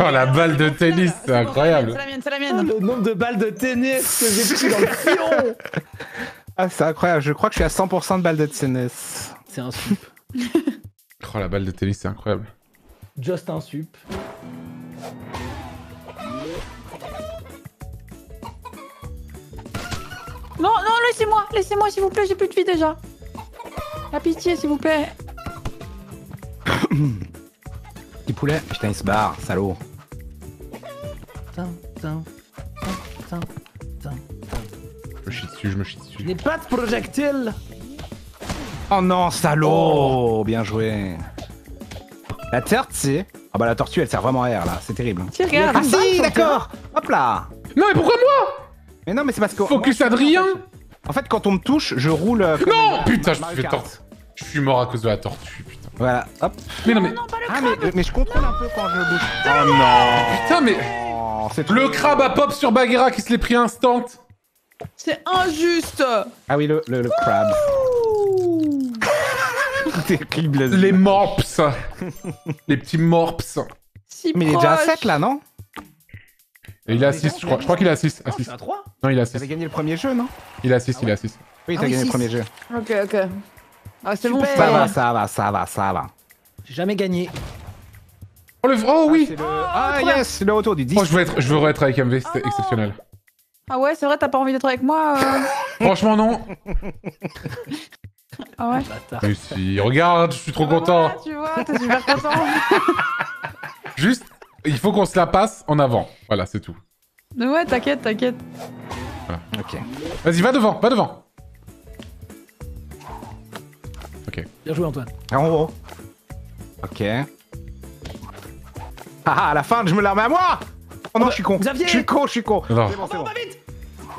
Oh la balle de tennis, c'est incroyable. C'est la mienne. Le nombre de balles de tennis que j'ai pris dans le fion. Ah c'est incroyable, je crois que je suis à 100% de balles de tennis. C'est un sup. Oh la balle de tennis, c'est incroyable. Just un sup. Non, non, laissez-moi s'il vous plaît, j'ai plus de vie déjà. La pitié s'il vous plaît. Petit poulet, putain il se barre, salaud. Je me chie dessus, Des pattes projectiles. Oh non, salaud, oh. Bien joué. La tortue. Ah bah la tortue elle sert vraiment à air là, c'est terrible. Tu regardes. Ah si, d'accord. Hop là. Non mais pourquoi moi? Mais non mais c'est parce que... Focus Adrien. En fait quand on me touche, je roule... Comme non une... Putain, je fais tortue. Je suis mort à cause de la tortue. Voilà, hop. Mais non, mais. Non, ah, mais je contrôle un peu quand je bouge. Oh non. Putain, mais. Oh, le crabe à pop sur Baghera qui se l'est pris instant. C'est injuste. Ah oui, le crabe. Terrible. Les morps. Les petits morps. Si mais proche. Il est déjà à 7 là, non? Et il est à 6, je crois. Je crois qu'il est à 6. Non, à 3. Non, il est à 6. Il a gagné le premier jeu, non? Il est à 6, il est à 6. Oui, t'as gagné le premier jeu. Ok. Ah c'est bon. Ça va. J'ai jamais gagné. Oh, oh oui. Ah yes, le retour du 10. Oh, je veux être avec MV, c'était exceptionnel. Ah ouais, c'est vrai, t'as pas envie d'être avec moi Franchement non. Ah ouais. Mais si, regarde, je suis trop content. Ouais, tu vois, t'es super content. Juste, il faut qu'on se la passe en avant. Voilà, c'est tout. Ouais, t'inquiète. Voilà. Ok. Vas-y, va devant. Okay. Bien joué Antoine. Ok. Ah à la fin je me la remets à moi. Oh non je suis con. Xavier. Je suis con. C'est bon, c'est bon. Va vite.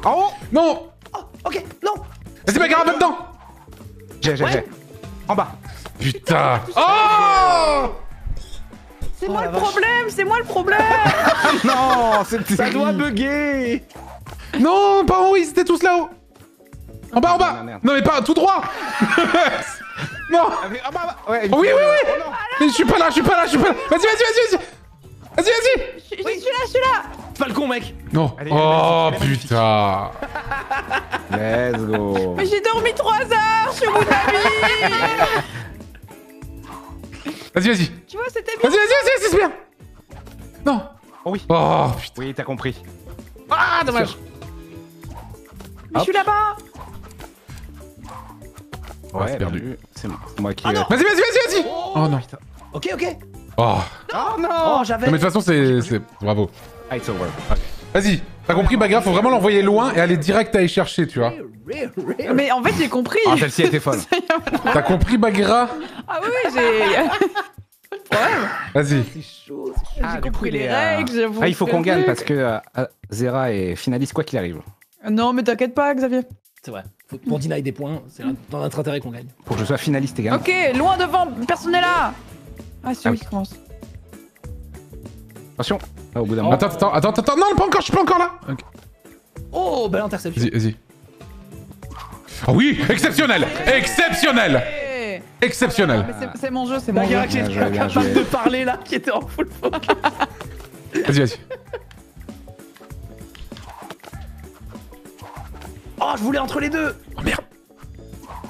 En haut. Non. Oh, ok, non. C'est pas grave dedans. J'ai. En bas. Putain. Oh. C'est moi le problème. Non, ça doit bugger. Non, pas en haut, ils étaient tous là-haut. En bas. Non mais pas tout droit. Non. Ah bah, ouais, oui, oui, oui. Oh, mais je suis pas là. Vas-y. Je suis là. Pas le con, mec. Non. Allez, oh putain. Let's go. Mais j'ai dormi 3 heures, je suis au bout de ma vie. Vas-y. Tu vois, c'était bien. Vas-y, c'est bien. Non. Oh oui. Oh putain. Oui, t'as compris. Ah, dommage. Mais je suis là-bas. Ouais, c'est perdu. C'est moi qui... Vas-y. Oh non. Ok. Oh non. Oh, j'avais... Mais de toute façon, c'est... Bravo. It's over. Okay. Vas-y, t'as compris, Baghera, faut vraiment l'envoyer loin et aller direct à aller chercher, tu vois. Mais en fait, j'ai compris. Ah, celle-ci était folle. T'as compris, Baghera? Ah oui, j'ai... Vas-y. J'ai compris les règles, j'avoue. Ah, il faut qu'on gagne parce que Zera est finaliste quoi qu'il arrive. Non, mais t'inquiète pas, Xavier. C'est vrai. Faut qu'on deny des points, c'est dans notre intérêt qu'on gagne. Pour que je sois finaliste également. Ok, loin devant, personne n'est là. Ah si, oui, je commence. Attention. Ah, au bout d'un moment. Attends, non, pas encore, je suis pas encore là. Okay. Oh, belle interception. Vas-y. Oh oui, exceptionnel. C'est mon jeu, c'est mon jeu. Qui était capable de parler là, qui était en full focus. Vas-y. Oh, je voulais entre les deux. Oh merde.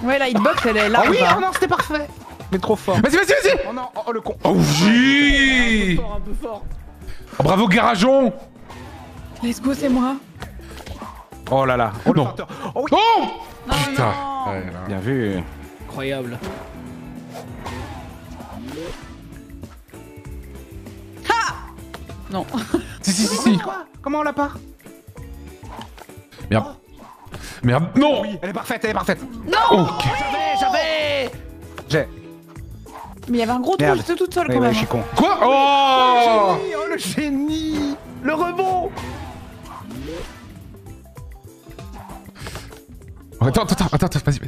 Ouais, la hitbox elle est là. Oh oui, oh non, c'était parfait. Mais trop fort. Vas-y. Oh non, oh le con. Oh oui. Un peu fort. Oh, bravo Garajon. Let's go, c'est moi. Oh là là. Oh non. Oh oui. Oh putain. Bien vu. Incroyable. Ha. Non. Si. Comment on la part? Merde. Merde, non! Oui, elle est parfaite! Non! Okay. J'avais! Mais il y avait un gros trou, j'étais toute seule quand même. Je suis con. Quoi? Oh! Oh le génie! Le rebond! Oh, attends, vas-y.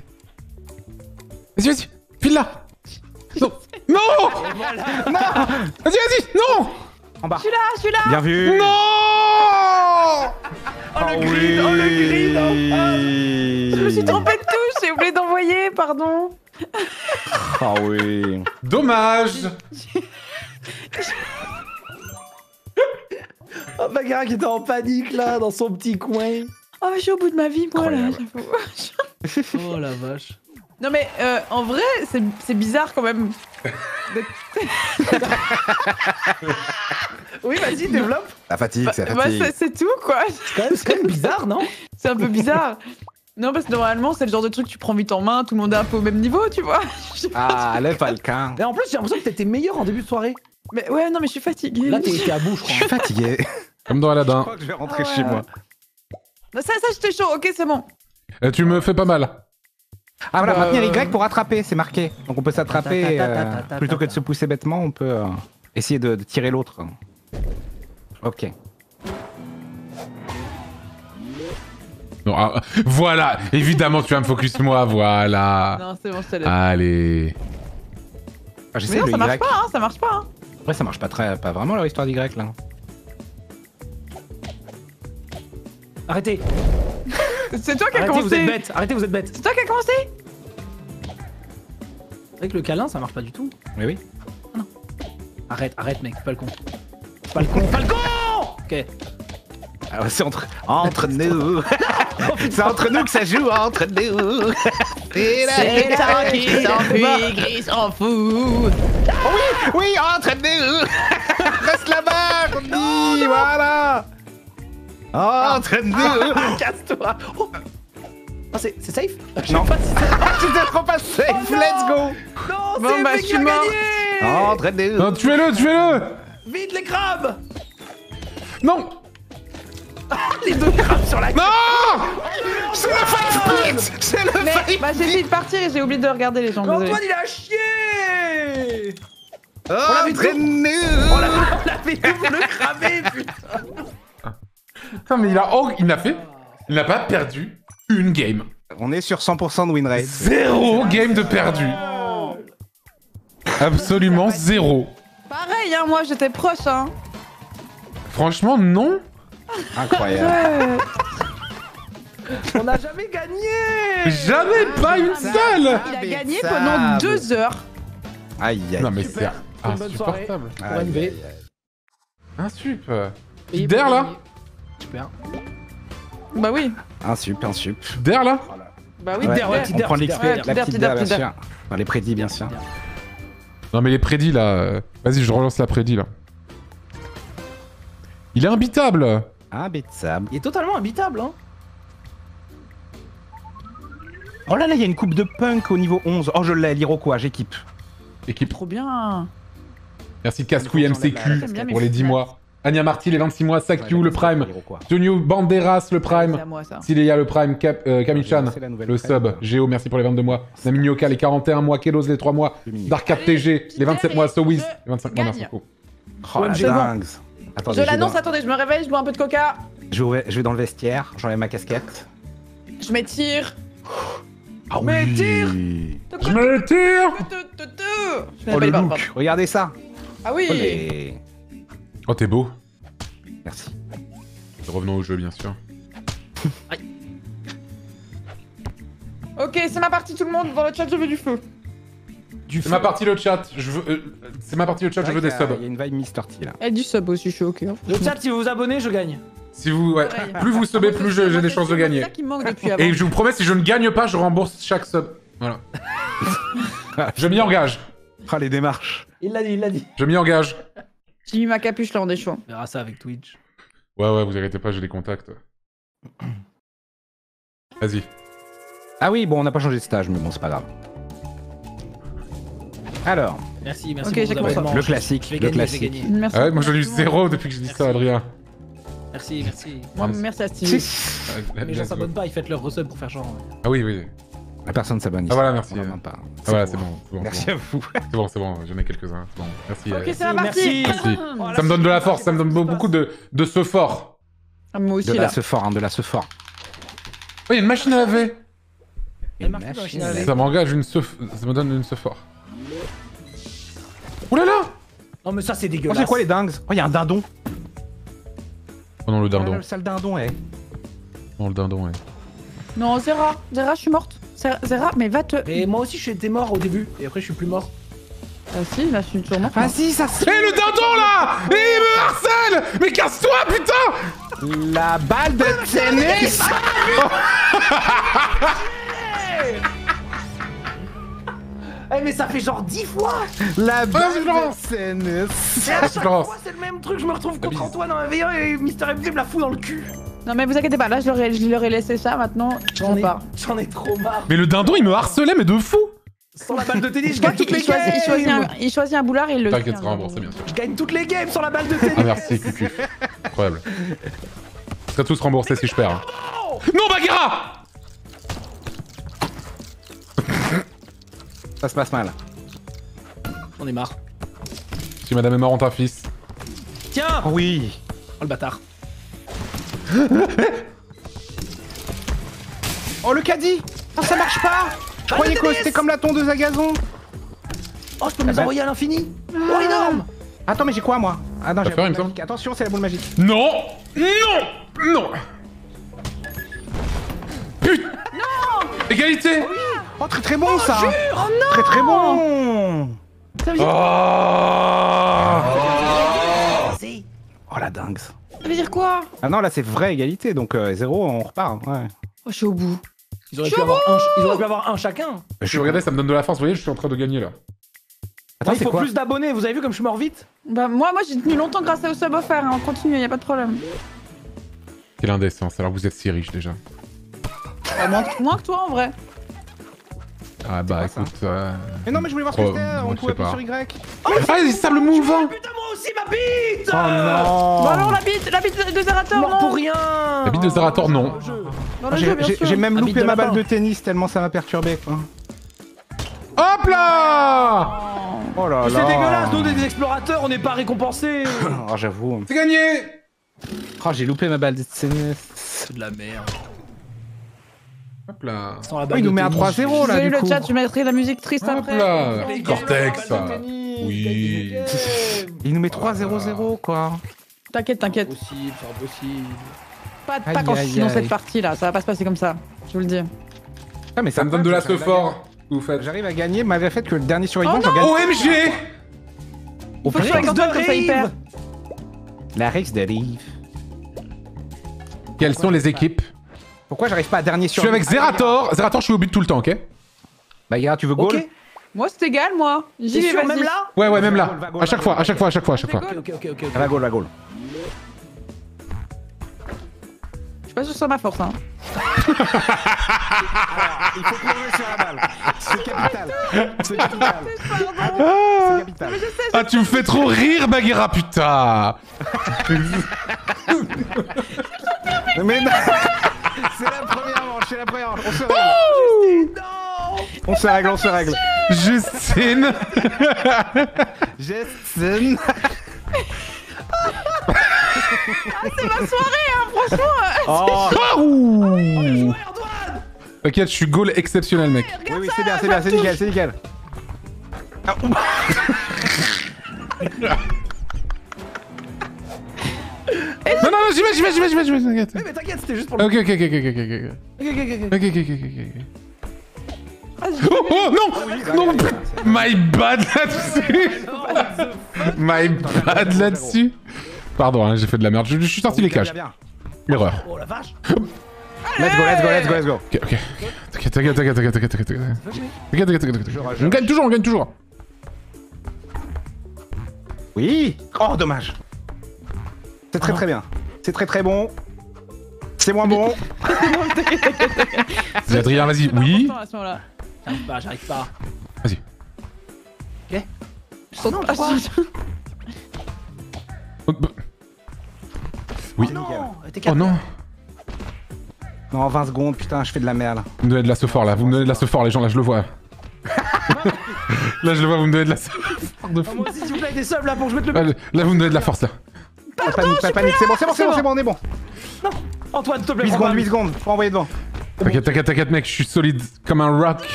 Vas-y, file là! Non! Non! Vas-y, non! En bas. Je suis là! Bien vu! Non! Oh le green, oh. Je me suis trompé de touche, j'ai oublié d'envoyer, pardon. Ah oui. Dommage. Oh Baghera qui était en panique là, dans son petit coin. Oh je suis au bout de ma vie moi là, j'avoue. Oh la vache. Non mais en vrai, c'est bizarre quand même. Oui, vas-y, développe. La fatigue. Bah, c'est tout, quoi. C'est quand même bizarre, non? C'est un peu bizarre. Non, parce que normalement, c'est le genre de truc que tu prends vite en main, tout le monde est un peu au même niveau, tu vois. Ah, lève pas le quin. Et en plus, j'ai l'impression que t'étais meilleur en début de soirée. Mais ouais, non, mais je suis fatigué. Là, t'es à bout, je crois. Je suis fatigué. Comme dans Aladdin. Je crois que je vais rentrer chez moi. Ça, j'étais chaud, ok, c'est bon. Et tu me fais pas mal. Ah voilà, maintenir Y pour attraper, c'est marqué. Donc on peut s'attraper, plutôt que de se pousser bêtement, on peut essayer de tirer l'autre. Ok. Non, voilà, évidemment tu vas me focus moi, voilà. Non, c'est bon, je te laisse. Allez. Ah, mais non, ça marche pas. Après ça marche pas vraiment leur histoire d'Y là. Arrêtez. C'est toi qui a commencé. Arrêtez, vous êtes bête. C'est toi qui a commencé. Avec le câlin, ça marche pas du tout. Mais oui. Oh non. Arrête, mec, pas le con. Ok. Alors c'est entre nous. C'est entre nous que ça joue, entre nous. C'est la qui s'enfuit, qui s'en fout. Oh oui, entre nous. Reste là-bas, on dit, voilà. Entraîne-nous! Casse-toi! Oh, c'est safe? Non! Tu t'es trop pas safe! Oh, let's go! Non, bon, c'est bah, qui a gagné! Entraîne-nous! Non, tuez-le! Vite les crabes! Non! Les deux crabes sur la gueule! Non! C'est le fight split! Bah, j'ai essayé de partir et j'ai oublié de regarder les gens. Antoine, il a chié! Entraîne-nous! On l'a fait ouvrir le craber, putain! Non mais il n'a pas perdu une game. On est sur 100% de win rate. 0 game de perdu. Absolument 0. Pareil hein, moi j'étais proche hein. Franchement non. Incroyable. On n'a jamais gagné. Jamais, pas une seule. Il a gagné pendant 2 heures. Aïe aïe. Non mais c'est insupportable. Un sup. Der là. Super. Bah oui. Un sup, un sup. Der là. Bah oui, der, on prend l'XP, la petite der, bien sûr. Enfin, les prédits, bien sûr. Non mais les prédits là, vas-y je relance la prédit là. Il est imbitable. Imbitable. Il est totalement imbitable hein. Oh là là, il y a une coupe de punk au niveau 11. Oh je l'ai, l'Iroquois, j'équipe. Équipe. Trop bien. Merci Cascouille MCQ pour les 10 mois. Ania Marty, les 26 mois, Sakyu, le Prime, Tonio Banderas, le Prime, Sileya, le Prime, Kamichan, le Sub, Géo, merci pour les 22 mois, Naminioka, les 41 mois, Kelos, les 3 mois, Darkat TG, les 27 mois, Sowiz, les 25 mois, merci. Oh la dingue. Je l'annonce, attendez, je me réveille, je bois un peu de coca. Je vais dans le vestiaire, j'enlève ma casquette. Je m'étire. Je m'étire. Je m'étire. Oh le look, regardez ça. Ah oui. Oh t'es beau. Merci. Revenons au jeu bien sûr. Ok, c'est ma partie tout le monde, dans le chat je veux du feu. C'est ma partie le chat, je veux... c'est ma partie le chat, je veux des subs. Il y a une vibe Mister T là. Et du sub aussi, je suis ok. Hein. Le chat, si vous vous abonnez, je gagne. Si vous... Ouais. Plus vous subez, plus j'ai des chances de gagner. C'est ça qui me manque depuis avant. Et je vous promets, si je ne gagne pas, je rembourse chaque sub. Voilà. Je m'y engage. Ah les démarches. Il l'a dit, il l'a dit. Je m'y engage. J'ai mis ma capuche là en déchouant. On verra ça avec Twitch. Ouais, vous arrêtez pas, j'ai les contacts. Vas-y. Ah oui, bon, on n'a pas changé de stage, mais bon, c'est pas grave. Alors. Merci. Ok, j'ai commencé. Le classique, le classique. Ah ouais, moi j'en ai eu 0 depuis que j'ai dit ça, Adrien. Merci. Moi, merci à Steve. Les gens s'abonnent pas, ils fêtent leur resub pour faire genre. Ah oui. La personne s'abonne. Ah voilà, merci. Ah voilà, c'est bon. Merci à vous. C'est bon, j'en ai quelques-uns. Bon, merci. Ok, c'est la partie. Merci. Ça me donne de la force, ça me donne beaucoup de ce fort. Moi aussi, là. De la ce fort. Oh, il y a une machine à laver. Ça m'engage une ce... Ça me donne une ce fort. Ouh là là. Non mais ça, c'est dégueulasse. Oh, c'est quoi les dingues? Oh, il y a un dindon. Oh non, le dindon. Le sale dindon, eh. Non, le dindon, eh. Non, Zera, je suis morte. Zera, mais va te... Mais moi aussi j'étais mort au début, et après je suis plus mort. Ah si, là je suis toujours mort. Ah si, ça se... Eh le dindon là. Eh il me harcèle. Mais casse-toi putain. La balle de tennis. Eh mais ça fait genre 10 fois. La balle de tennis. Et à chaque fois c'est le même truc, je me retrouve contre Antoine en MV1 et MisterMV me la fout dans le cul. Non mais vous inquiétez pas, là je leur ai laissé ça, maintenant j'en ai trop marre. Mais le dindon il me harcelait mais de fou. Sans la balle de tennis, je gagne toutes les games. Il choisit un boulard et il le... T'inquiète, sera remboursé bien sûr. Je gagne toutes les games sans la balle de tennis. Ah merci, cucu. Incroyable. On sera tous remboursés si je perds. Hein. Non Baghera. Ça se passe mal. J'en ai marre. Si madame est morte, un fils. Tiens. Oui. Oh le bâtard. Oh le caddie. Oh, ça marche pas. Je croyais que c'était comme la tondeuse à gazon. Oh je peux nous envoyer à l'infini. Oh énorme. Attends mais j'ai quoi moi? Ah non j'ai la boule magique. Attention c'est la boule magique. Non. Putain. Non. Égalité. Oh très bon ça. Oh non. Très bon. Oh la dingue. Ça veut dire quoi? Ah non, là c'est vraie égalité, donc 0, on repart. Ouais. Oh, je suis au bout. Ils auraient pu avoir un chacun. Je suis regardé, ça me donne de la force, vous voyez, je suis en train de gagner là. Attends, il faut plus d'abonnés, vous avez vu comme je suis mort vite? Bah, moi j'ai tenu longtemps grâce au sub offert, on continue, y'a pas de problème. Quelle indécence, alors vous êtes si riche déjà. Moins que toi en vrai. Ah bah écoute. Mais non, mais je voulais voir ce que c'était, on pouvait appuyer sur Y. Ah, il sable mouvant! C'est ma bite! Oh non! Bah non, la bite de Zerator, non! Pour rien! La bite de Zerator, non! J'ai même loupé ma balle de tennis tellement ça m'a perturbé. Hop là! Oh là là! C'est dégueulasse, nous des explorateurs, on n'est pas récompensés! Oh j'avoue. C'est gagné! Oh j'ai loupé ma balle de tennis. C'est de la merde. Hop là! Il nous met à 3-0 là! J'ai eu le chat, je mettrai la musique triste après. Hop là! Cortex! Oui. Il nous met 3-0-0 quoi. T'inquiète. Impossible. pas quand je suis dans cette partie là, ça va pas se passer comme ça, je vous le dis. Ah, mais ça me donne de l'astre fort. J'arrive à gagner, malgré le fait que le dernier sur Yvan, j'en gagne. OMG! Au plus, la Rex de Rive! La Rex de Rive. Quelles sont les équipes? Pourquoi j'arrive pas à dernier sur Yvan? Je suis avec Zerator, je suis au but tout le temps, ok? Baghera, tu veux goal? Moi c'est égal, moi. J'y vais même là? Ouais, ouais, même là. À chaque fois, à chaque fois. Ok. Va goal, Je suis pas sûr que ce soit ma force, hein. Alors, il faut courir sur la balle. C'est capital. Ah, tu me fais trop rire, Baghera, putain. Mais non. C'est la première manche, On se règle. On se règle, Justine. Ah, c'est ma soirée, hein, franchement. Oh, ok, je suis goal exceptionnel, mec. Oui, oui, c'est bien, c'est nickel, Ah. Non, non, j'y vais, t'inquiète. Oui, mais t'inquiète, c'était juste pour le... Ok. Oh, non, my bad là-dessus. Pardon, hein, j'ai fait de la merde. Je suis sorti les cages. L'erreur. Oh la vache. Let's go. Ok. T'inquiète. On gagne toujours. Oui. Oh, dommage. C'est très très bien. C'est très très bon. C'est moins bon. Adrien, vas-y. Oui. J'arrive pas. Vas-y. Ok. Je saute pas. Oui. Oh non. Non, 20 secondes, putain, je fais de la merde. Vous me donnez de la sophore là, les gens, là, je le vois. Vous me donnez de la sophore de fou. Moi aussi, s'il vous plaît, des subs là pour que je mette le... Là, vous me donnez de la force là. Pas panique, c'est bon, on est bon. Non, Antoine, s'il te plaît, 8 secondes, faut envoyer devant. T'inquiète, mec, je suis solide comme un rock.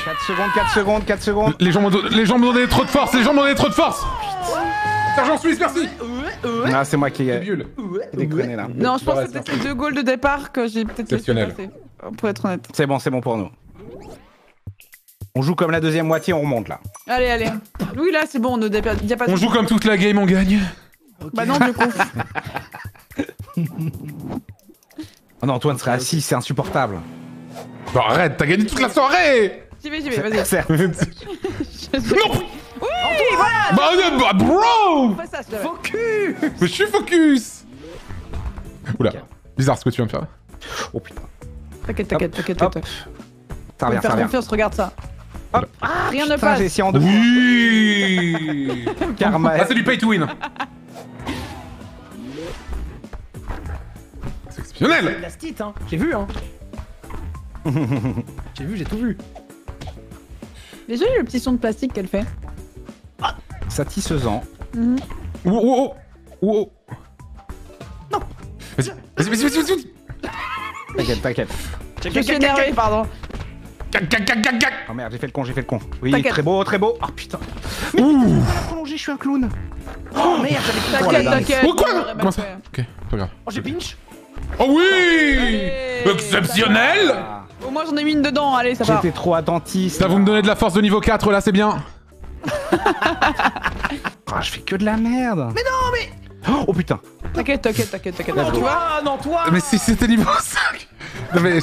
4 secondes. Les gens me donnaient trop de force, Sergent Suisse, merci. Ah, c'est moi qui ai déconné là. Non, je pense que c'était les deux goals de départ que j'ai peut-être laissé passer, pour être honnête. C'est bon pour nous. On joue comme la deuxième moitié, on remonte là. Allez. Oui, là, c'est bon, on joue comme toute la game, on gagne. Okay. Bah non, du coup. Oh non, Antoine serait assis, c'est insupportable. Bah arrête, t'as gagné toute la soirée. J'y vais, vas-y. Non. Oui, voilà. Bah bro, focus. Mais je suis focus. Oula, bizarre ce que tu viens de faire. Oh putain. T'inquiète. Faire confiance, regarde ça. Hop. Ah, rien ne passe. Oui. Karma. Ah, c'est du pay to win. C'est exceptionnel. La stite, hein. J'ai tout vu. Mais j'ai eu le petit son de plastique qu'elle fait. Ah, satisfaisant. Oh. Non. Vas-y. T'inquiète. Je suis énervé, pardon. Oh merde, j'ai fait le con. Oui, très beau. Oh putain. Mais pas prolongé, je suis un clown. Oh merde, j'avais pas... T'inquiète. Oh quoi? Comment ça? Ok, pas grave. Oh, j'ai pinch. Oh oui. Exceptionnel. Au moins j'en ai mis une dedans, allez, ça va. J'étais trop attentiste. Là, vous me donnez de la force de niveau 4, là, c'est bien. Ah, je fais que de la merde. Mais non, mais... Oh putain. T'inquiète. Non, toi. Mais si c'était niveau 5. Non, mais...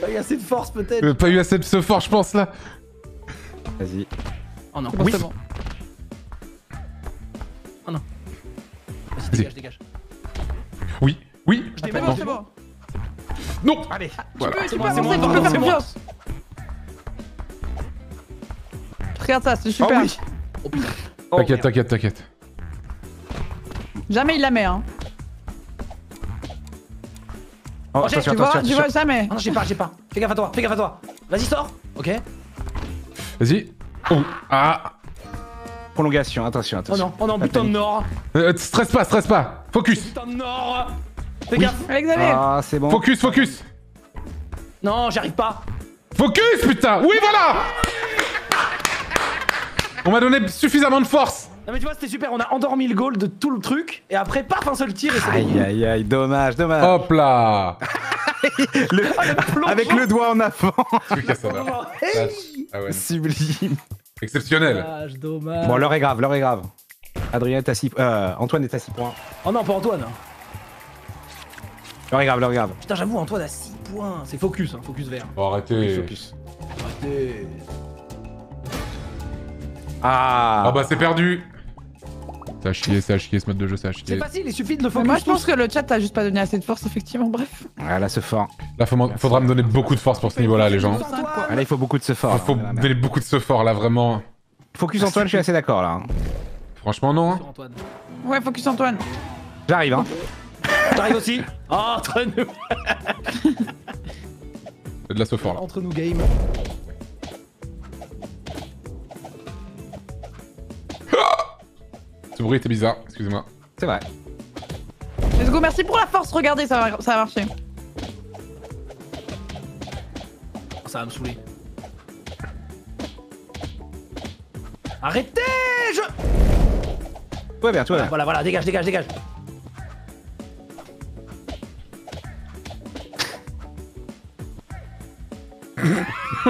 Pas eu assez de force, peut-être. Pas eu assez de ce fort, je pense, là. Vas-y. Oh non, oui. Bon. Oh non. Vas-y, dégage. Oui. Je démarre, c'est bon. Non. Allez, tu peux faire confiance. Regarde ça, c'est super. Oh oui. T'inquiète. Jamais il la met, hein. Oh, tu vois jamais. Oh, non, j'ai pas. Fais gaffe à toi. Vas-y, sors. Ok. Vas-y. Oh. Ah. Prolongation, attention. Oh non, putain de nord. Stresse pas. Focus. Putain de nord. Fais gaffe. Ah, c'est bon. Focus. Non, j'arrive pas. Focus, putain. Oui, voilà. On m'a donné suffisamment de force. Non mais tu vois c'était super, on a endormi le goal de tout le truc et après paf un seul tir et c'est gagné. Aïe aïe aïe, dommage, dommage. Hop là. le avec le doigt en avant. Ah ouais. Sublime. Exceptionnel. Dommage, dommage. Bon l'heure est grave, l'heure est grave. Adrien est à 6 Antoine est à 6 points. Oh non pas Antoine. L'heure est grave, l'heure est grave. Putain j'avoue Antoine à 6 points. C'est focus, hein, focus vert. Bon, arrêtez. Focus. Arrêtez. Ah, ah bah c'est perdu. Ça a chier ce mode de jeu, ça a chier. C'est facile, il suffit de le focus. Mais moi je pense que le chat t'as juste pas donné assez de force effectivement, bref. Ah là c'est fort. Là faudra me donner beaucoup de force pour ce niveau là les gens. Ah, là il faut beaucoup de ce fort. Faut me donner beaucoup de ce fort là vraiment. Focus Antoine, je suis assez d'accord là. Franchement non hein. Ouais focus Antoine. J'arrive hein. J'arrive aussi. Oh, entre nous. C'est de la ce fort là. Entre nous game. Ce bruit était bizarre, excusez-moi. C'est vrai. Let's go, merci pour la force, regardez, ça a marché. Ça va me saouler. Arrêtez, je... Ouais, bien, toi. Voilà, voilà, voilà, dégage, dégage, dégage.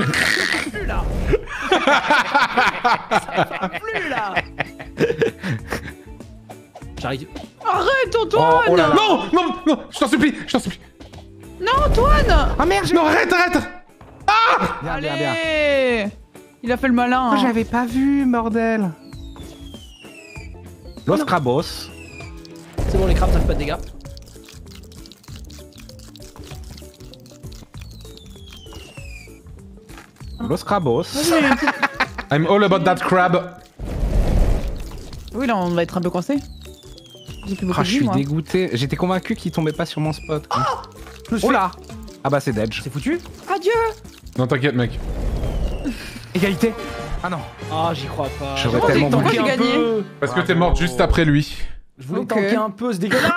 Ça plus, là. Ça plus, là. J'arrive. Arrête Antoine. Oh, oh là là. Non, non, non, je t'en supplie, je t'en supplie. Non Antoine. Ah merde. Non, arrête, arrête. Ah bien, allez bien, bien. Il a fait le malin. Hein. J'avais pas vu, bordel. Los Crabos. C'est bon, les crabes, ça fait pas de dégâts. Los Crabos. I'm all about that crab. Oui, là, on va être un peu coincé. Ah, je suis dégoûté. J'étais convaincu qu'il tombait pas sur mon spot. Oh, oh là. Ah bah c'est dead. C'est foutu. Adieu. Non t'inquiète mec. Égalité. Ah non. Ah oh, j'y crois pas. J'aurais tellement voulu un peu. Parce que t'es mort juste après lui. Je voulais tanker un peu, c'est dégueulasse.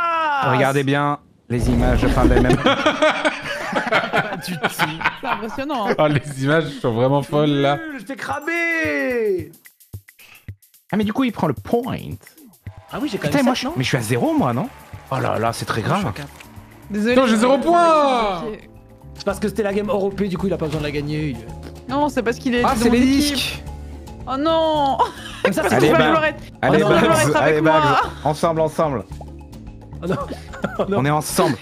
Regardez bien les images. Enfin les mêmes. C'est impressionnant. Hein. Oh, les images sont vraiment folles là. Je t'ai cramé. Ah mais du coup il prend le point. Ah oui, j'ai quand même. Putain, moi, je... Mais je suis à 0 moi, non? Oh là là, c'est très grave. Désolé. Non, j'ai 0 points. C'est parce que c'était la game européenne, du coup, il a pas besoin de la gagner. Non, c'est parce qu'il est. Ah, c'est les disques. Oh non. Comme ça, c'est que tu vas Glorette. Allez, allez, ensemble, ensemble. Oh non. Oh non. On est ensemble.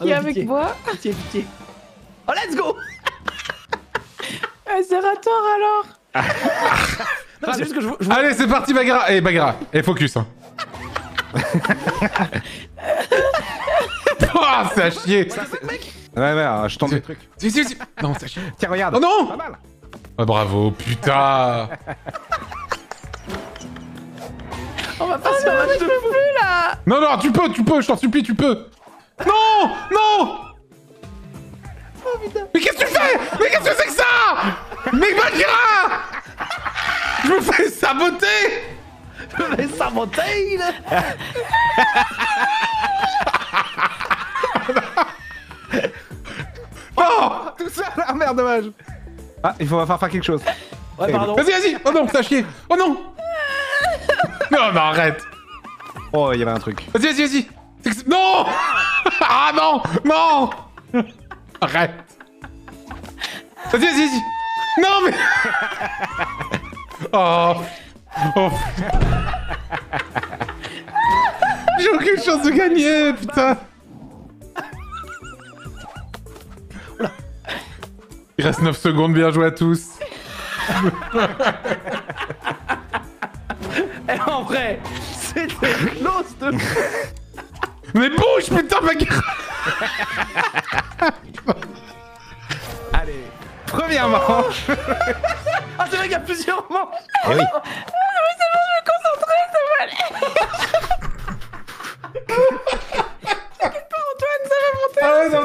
Qui est avec moi? Pitié, pitié. Oh, let's go. Zerator alors. Non, juste que je... Allez, c'est parti, Baghera. Et Baghera, et focus. Hein. Oh, c'est à chier! Ouais, ouais, je tombe des trucs. Si, si, si! Non, c'est à chier. Tiens, regarde! Oh non! Pas mal. Oh, bravo, putain! On va pas se faire un match de fou là! Non, non, tu peux, je t'en supplie, tu peux! Non! Non! Oh putain! Mais qu'est-ce que tu fais? Mais qu'est-ce que c'est que ça? Mais Baghera! Je me fais saboter! Mais ça montait, il est... Oh tout ça, ah merde, dommage. Ah, il faut faire quelque chose. Ouais, pardon. Vas-y, vas-y. Oh non, t'as chier. Oh non. Non, non, arrête. Oh, il y avait un truc. Vas-y, vas-y, vas-y. Non. Ah non, non. Arrête. Vas-y, vas-y, vas-y. Non, mais... Oh... Oh putain. J'ai aucune chance de gagner, putain. Il reste 9 secondes, bien joué à tous. Eh, en vrai, c'était l'os de... Mais bouge, putain, ma gueule. Allez, première manche. Ah, c'est vrai qu'il y a plusieurs manches. Oui.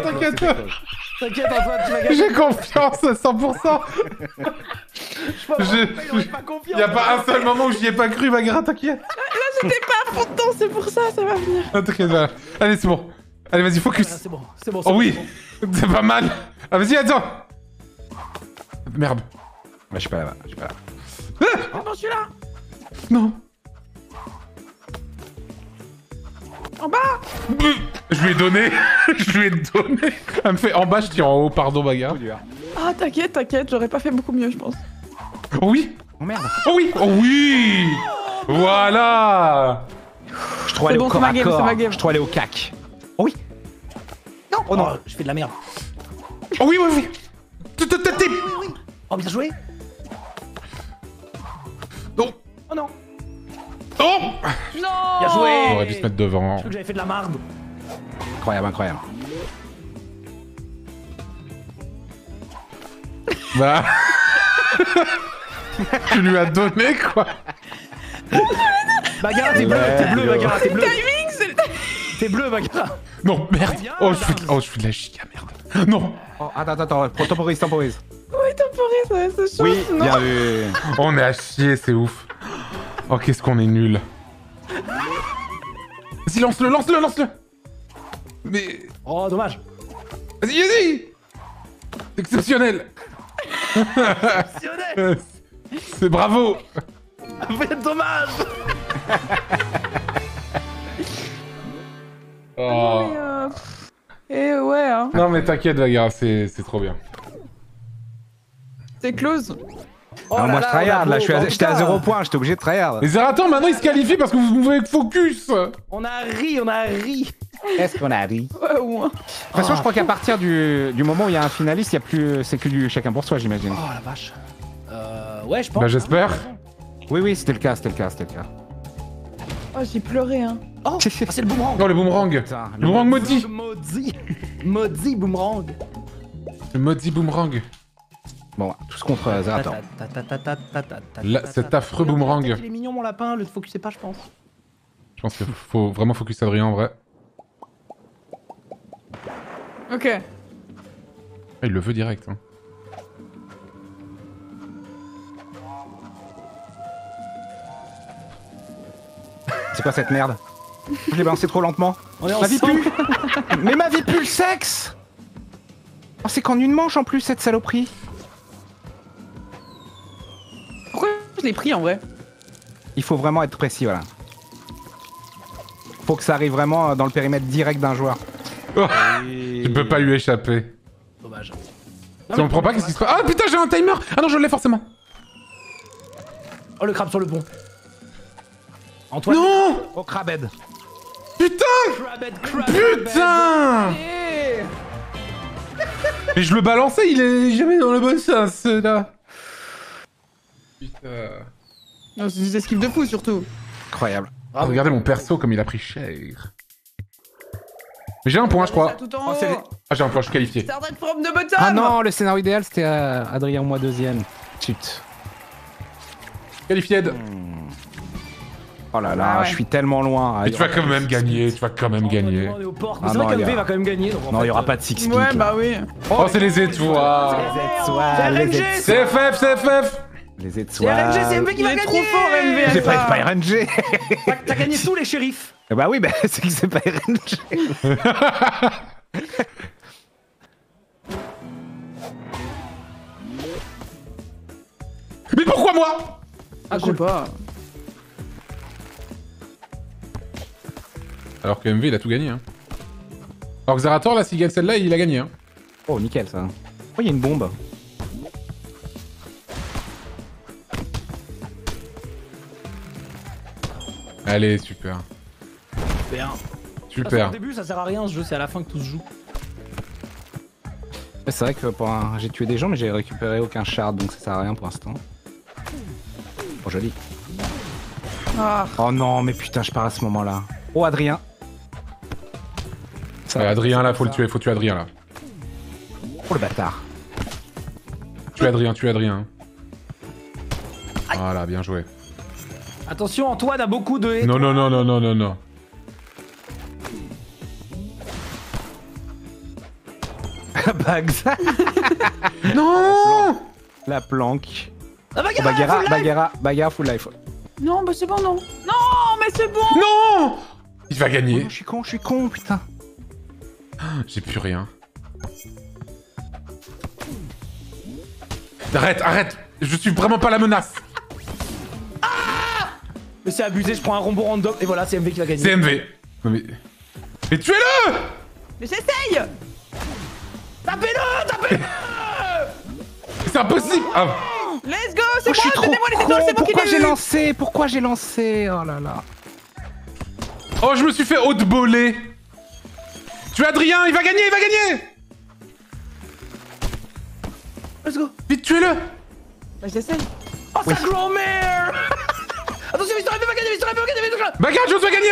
T'inquiète, Antoine, tu vas gagner. J'ai confiance à 100%. Il n'y a pas un seul moment où j'y ai pas cru, Baghera, t'inquiète. Là, j'étais pas à fond de temps, c'est pour ça, ça va venir. Ah, t'inquiète, voilà. Allez, c'est bon. Allez, vas-y, focus. Voilà, c'est bon, c'est bon. Oh bon, oui, c'est bon. Pas mal. Ah, vas-y, attends. Merde. Bah, je suis pas là-bas, je suis pas là. Ah oh, non, je suis là. Non. En bas. Je lui ai donné. Je lui ai donné. Elle me fait en bas, je tire en haut. Pardon, bagarre. Ah, t'inquiète, t'inquiète. J'aurais pas fait beaucoup mieux, je pense. Oui. Oh merde. Oh oui. Oh oui. Voilà. Je trouve aller au corps à corps. Je trouve aller au cac. Oh oui. Non. Oh non, je fais de la merde. Oh oui, oui, oui. Oh, bien joué. Non. Oh non. Oh non. Bien joué. On aurait dû se mettre devant. Je crois que j'avais fait de la marde. Incroyable, incroyable. Bah... tu lui as donné, quoi. Baghera, t'es bleu, t'es bleu, Baghera, t'es bleu. C'est le timing, c'est le timing. T'es bleu, Baghera. Non, merde. Oh, je suis de la giga, merde. Non. Oh, attends, attends, temporise, temporise. Oui, temporise, c'est chaud. Oui, bien vu. On est à chier, c'est ouf. Oh, qu'est-ce qu'on est nul. Vas-y, lance-le, lance-le, lance-le. Mais... oh, dommage. Vas-y, vas-y. Exceptionnel. Exceptionnel. C'est bravo. Mais dommage. Oh. Non, mais eh ouais, hein. Non, mais t'inquiète, Baghera, c'est trop bien. C'est close. Oh non, moi je tryhard là, j'étais à 0 point, j'étais obligé de tryhard. Mais attends, maintenant il se qualifie parce que vous pouvez être focus. On a ri, on a ri. Est-ce qu'on a ri? Ouais, ouais. De toute façon, je crois qu'à partir du moment où il y a un finaliste, il y a plus, c'est que du chacun pour soi, j'imagine. Oh la vache. Ouais, je pense. Bah j'espère. Oui, oui, c'était le cas, c'était le cas, c'était le cas. Oh, j'ai pleuré, hein. Oh, c'est le boomerang. Non, le boomerang. Putain, le boomerang maudit. Maudit. Maudit boomerang. Le maudit boomerang. Bon, tous contre Zerator. Là, cet affreux boomerang. Il est mignon, mon lapin, le focusez pas, je pense. Je pense qu'il faut vraiment focus Adrien en vrai. Ok. Il le veut direct. Hein. C'est quoi cette merde? Je l'ai balancé trop lentement. On est ma vie pue. Mais ma vie pue le sexe. Oh, c'est qu'en une manche en plus cette saloperie. Pourquoi je l'ai pris en vrai? Il faut vraiment être précis, voilà. Faut que ça arrive vraiment dans le périmètre direct d'un joueur. Oh, et... tu peux pas lui échapper. Dommage. Si on prend pas, qu'est-ce qui se passe? Ah putain, j'ai un timer. Ah non, je l'ai forcément. Oh, le crabe sur le pont. Antoine. Non. Oh, crabed. Putain. Crabed, crabed, putain. Mais je le balançais, il est jamais dans le bon sens, là. Putain. Non, c'est des esquives de fou, surtout. Incroyable. Ah, regardez mon perso comme il a pris cher. J'ai un point, je crois. Oh, ah, j'ai un point, je suis qualifié. Ah non, le scénario idéal, c'était Adrien, moi, deuxième. Chut. Qualifié. Oh là là, je suis tellement loin. Mais tu vas quand même gagner, tu vas quand même gagner. Mais c'est vrai qu'MV va quand même gagner. Non, il y aura pas de six-kick. Ouais, bah oui. Oh, c'est les étoiles. Les étoiles. C'est FF, c'est FF. Les étoiles. C'est RNG, c'est MV qui va gagner. Il est trop fort, MV. J'ai pas RNG. T'as gagné tous les shérifs. Bah oui, bah c'est que c'est pas RNG. Mais pourquoi moi? Ah, je sais pas. Alors que MV, il a tout gagné. Hein. Alors que Zerator, là, s'il gagne celle-là, il a gagné. Hein. Oh, nickel ça. Oh, il y a une bombe. Allez, super. Super. Super. Au début, ça sert à rien ce jeu, c'est à la fin que tout se joue. C'est vrai que pour un... j'ai tué des gens, mais j'ai récupéré aucun shard, donc ça sert à rien pour l'instant. Oh, joli. Ah. Oh non, mais putain, je pars à ce moment-là. Oh, Adrien. Ça, Adrien, là, faut le tuer, faut tuer Adrien, là. Oh, le bâtard. Tue Adrien, tue Adrien. Aïe. Voilà, bien joué. Attention, Antoine a beaucoup de... non, non, non, non, non, non, non. Bags. Non. La planque. La planque. Ah, Baghera, Baghera, Baghera, full life. Non, bah c'est bon, non. Non, mais c'est bon. Non. Il va gagner. Oh non, je suis con, putain. J'ai plus rien. Arrête, arrête. Je suis vraiment pas la menace. Mais c'est abusé, je prends un rombo random et voilà, c'est MV qui va gagner. C'est MV. Non mais... Mais tuez-le! Mais j'essaye! Tapez-le! Tapez-le! C'est impossible! Ah. Let's go! C'est moi! Donnez-moi les étoiles, c'est moi qui l'ai eu! Pourquoi j'ai lancé? Pourquoi j'ai lancé? Oh là là... Oh, je me suis fait haute-bolé! Tuez Adrien! Il va gagner! Il va gagner! Let's go! Vite, tuez-le! Bah j'essaye! Oh, oui. Sa grand-mère! Attention, MisterMV va gagner! MisterMV va gagner! Baghera Jones va gagner!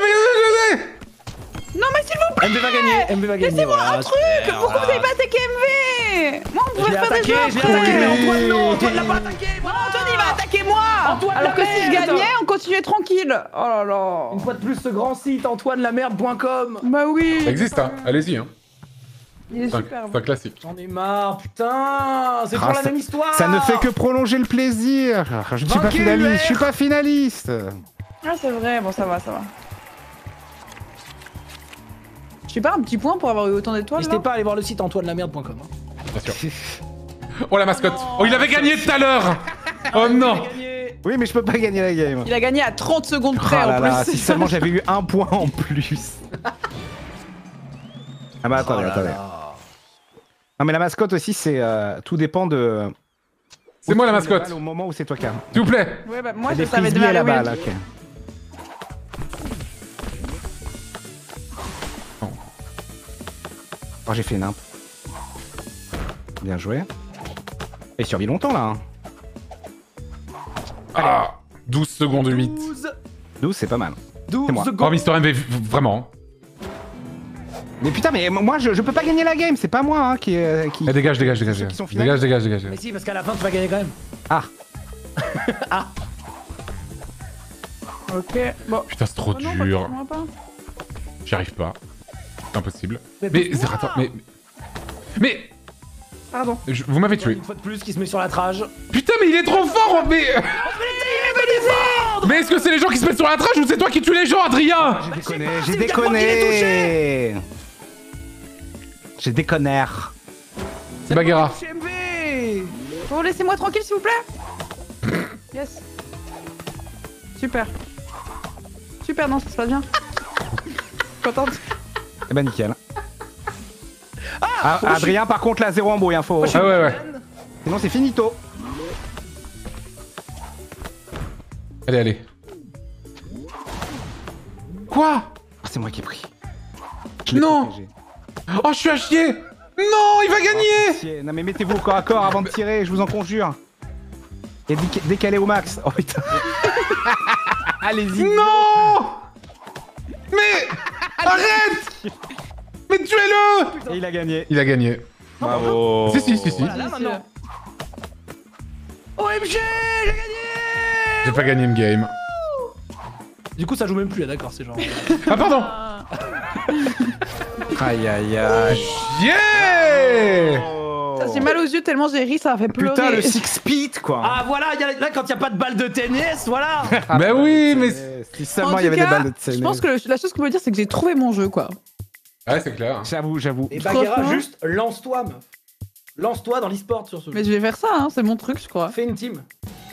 Non mais s'il vous plaît! MV va gagner, MV va gagner. Laissez-moi un truc! Pourquoi vous n'avez pas attaqué MV? Moi on pouvait faire des jeux après! Mais Antoine non! Antoine l'a pas attaqué! Antoine il va attaquer moi! Antoine alors que si je gagnais, on continuait tranquille! Oh là là! Une fois de plus ce grand site antoinelamerde.com. Bah oui! Ça existe hein, allez-y hein! Il est super. C'est un classique. J'en ai marre, putain! C'est toujours la même histoire! Ça ne fait que prolonger le plaisir! Je suis pas finaliste, je suis pas finaliste! Ah c'est vrai, bon ça va, ça va. Je sais pas, un petit point pour avoir eu autant d'étoiles. N'hésitez pas à aller voir le site antoinelamerde.com. Bien sûr. Oh la mascotte. Oh il avait gagné tout à l'heure. Oh non. Oui mais je peux pas gagner la game. Il a gagné à 30 secondes près en plus. Si seulement j'avais eu un point en plus. Ah bah attendez, attendez. Non mais la mascotte aussi c'est... Tout dépend de... C'est moi la mascotte. Au moment où c'est toi qui as. S'il vous plaît. Ouais bah moi je savais demain la balle. Oh, j'ai fait une imp. Bien joué. Et survit longtemps là. Hein. Ah, 12 secondes 8. 12 c'est pas mal. 12 secondes. Oh, MisterMV, vraiment. Mais putain, mais moi je peux pas gagner la game, c'est pas moi hein, qui... Eh, dégage, dégage, dégage. Dégage, dégage, dégage. Mais si, parce qu'à la fin tu vas gagner quand même. Ah. Ah. Ok, bon. Putain, c'est trop dur. J'y arrive pas. Impossible. Mais Zerator, mais... Pardon. Vous m'avez tué. Une fois de plus qui se met sur la trage. Putain mais il est trop fort mais... Mais est-ce que c'est les gens qui se mettent sur la trage ou c'est toi qui tues les gens Adrien? J'ai déconné, j'ai déconné. J'ai déconné. C'est Baghera. Bon laissez-moi tranquille s'il vous plaît. Yes. Super. Super non ça se passe bien. Contente. Eh ben nickel. Ah, Adrien par contre là zéro embrouille hein, faut... Ah ouais ouais. Sinon c'est finito. Allez allez. Quoi? Oh, c'est moi qui ai pris. Non. Oh je suis à chier. Non il va gagner. Oh, non mais mettez-vous au corps à corps avant de tirer, je vous en conjure. Et décalez au max. Oh putain. Allez-y. Non. Mais... Arrête! Mais tuez-le! Et il a gagné. Il a gagné. Bravo. Si, si, si, si. Voilà, là, maintenant. OMG! J'ai gagné! J'ai pas gagné une game. Du coup, ça joue même plus, d'accord, c'est genre... Ah, pardon! Aïe, aïe, aïe. Yeah! Ça, j'ai mal aux yeux tellement j'ai ri, ça a fait pleurer. Putain, le six-speed, quoi. Ah, voilà, là, quand y'a pas de balles de tennis, voilà. Bah oui, mais... Si seulement il y avait des balles de tennis. Je pense que la chose qu'on peut dire, c'est que j'ai trouvé mon jeu, quoi. Ouais, c'est clair. J'avoue, j'avoue. Et Baghera, juste, lance-toi, meuf. Lance-toi dans l'e-sport sur ce jeu. Mais je vais faire ça, hein, c'est mon truc, je crois. Fais une team.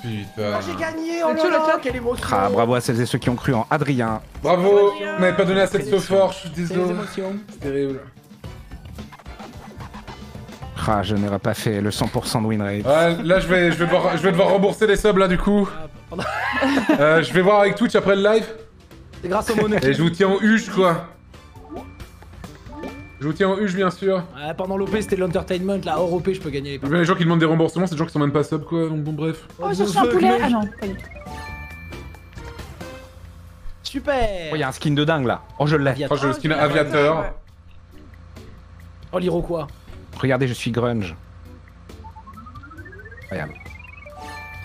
Putain. Oh, j'ai gagné, oh là, quelle émotion. Ah, bravo à celles et ceux qui ont cru en Adrien. Bravo, vous m'avez pas donné assez de fort, je suis désolé. C'est terrible. Ah, je n'aurais pas fait le 100% de winrate. Ouais, là, je vais devoir rembourser les subs, là, du coup. Je vais voir avec Twitch après le live. C'est grâce au monnaie. Et je vous tiens en huge, quoi. Je vous tiens en huge, bien sûr. Ouais, pendant l'OP, c'était de l'entertainment. Là, hors OP, je peux gagner les parties. Les gens qui demandent des remboursements, c'est des gens qui sont même pas sub, quoi. Donc, bon, bref. Oh, je reçois un poulet. Ah non, pas du tout. Super. Oh, y'a un skin de dingue, là. Oh, je l'ai. Oh, j'ai le skin aviateur. Oh, l'hiro, quoi. Regardez, je suis grunge. Incroyable.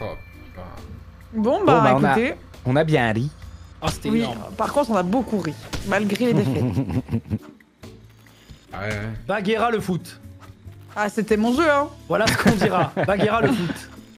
Oh, putain. Bon bah, écoutez... On a bien ri. Oh, c'était énorme. Par contre, on a beaucoup ri, malgré les défaites. Ouais. Baghera le foot. Ah, c'était mon jeu, hein. Voilà ce qu'on dira. Baghera le foot.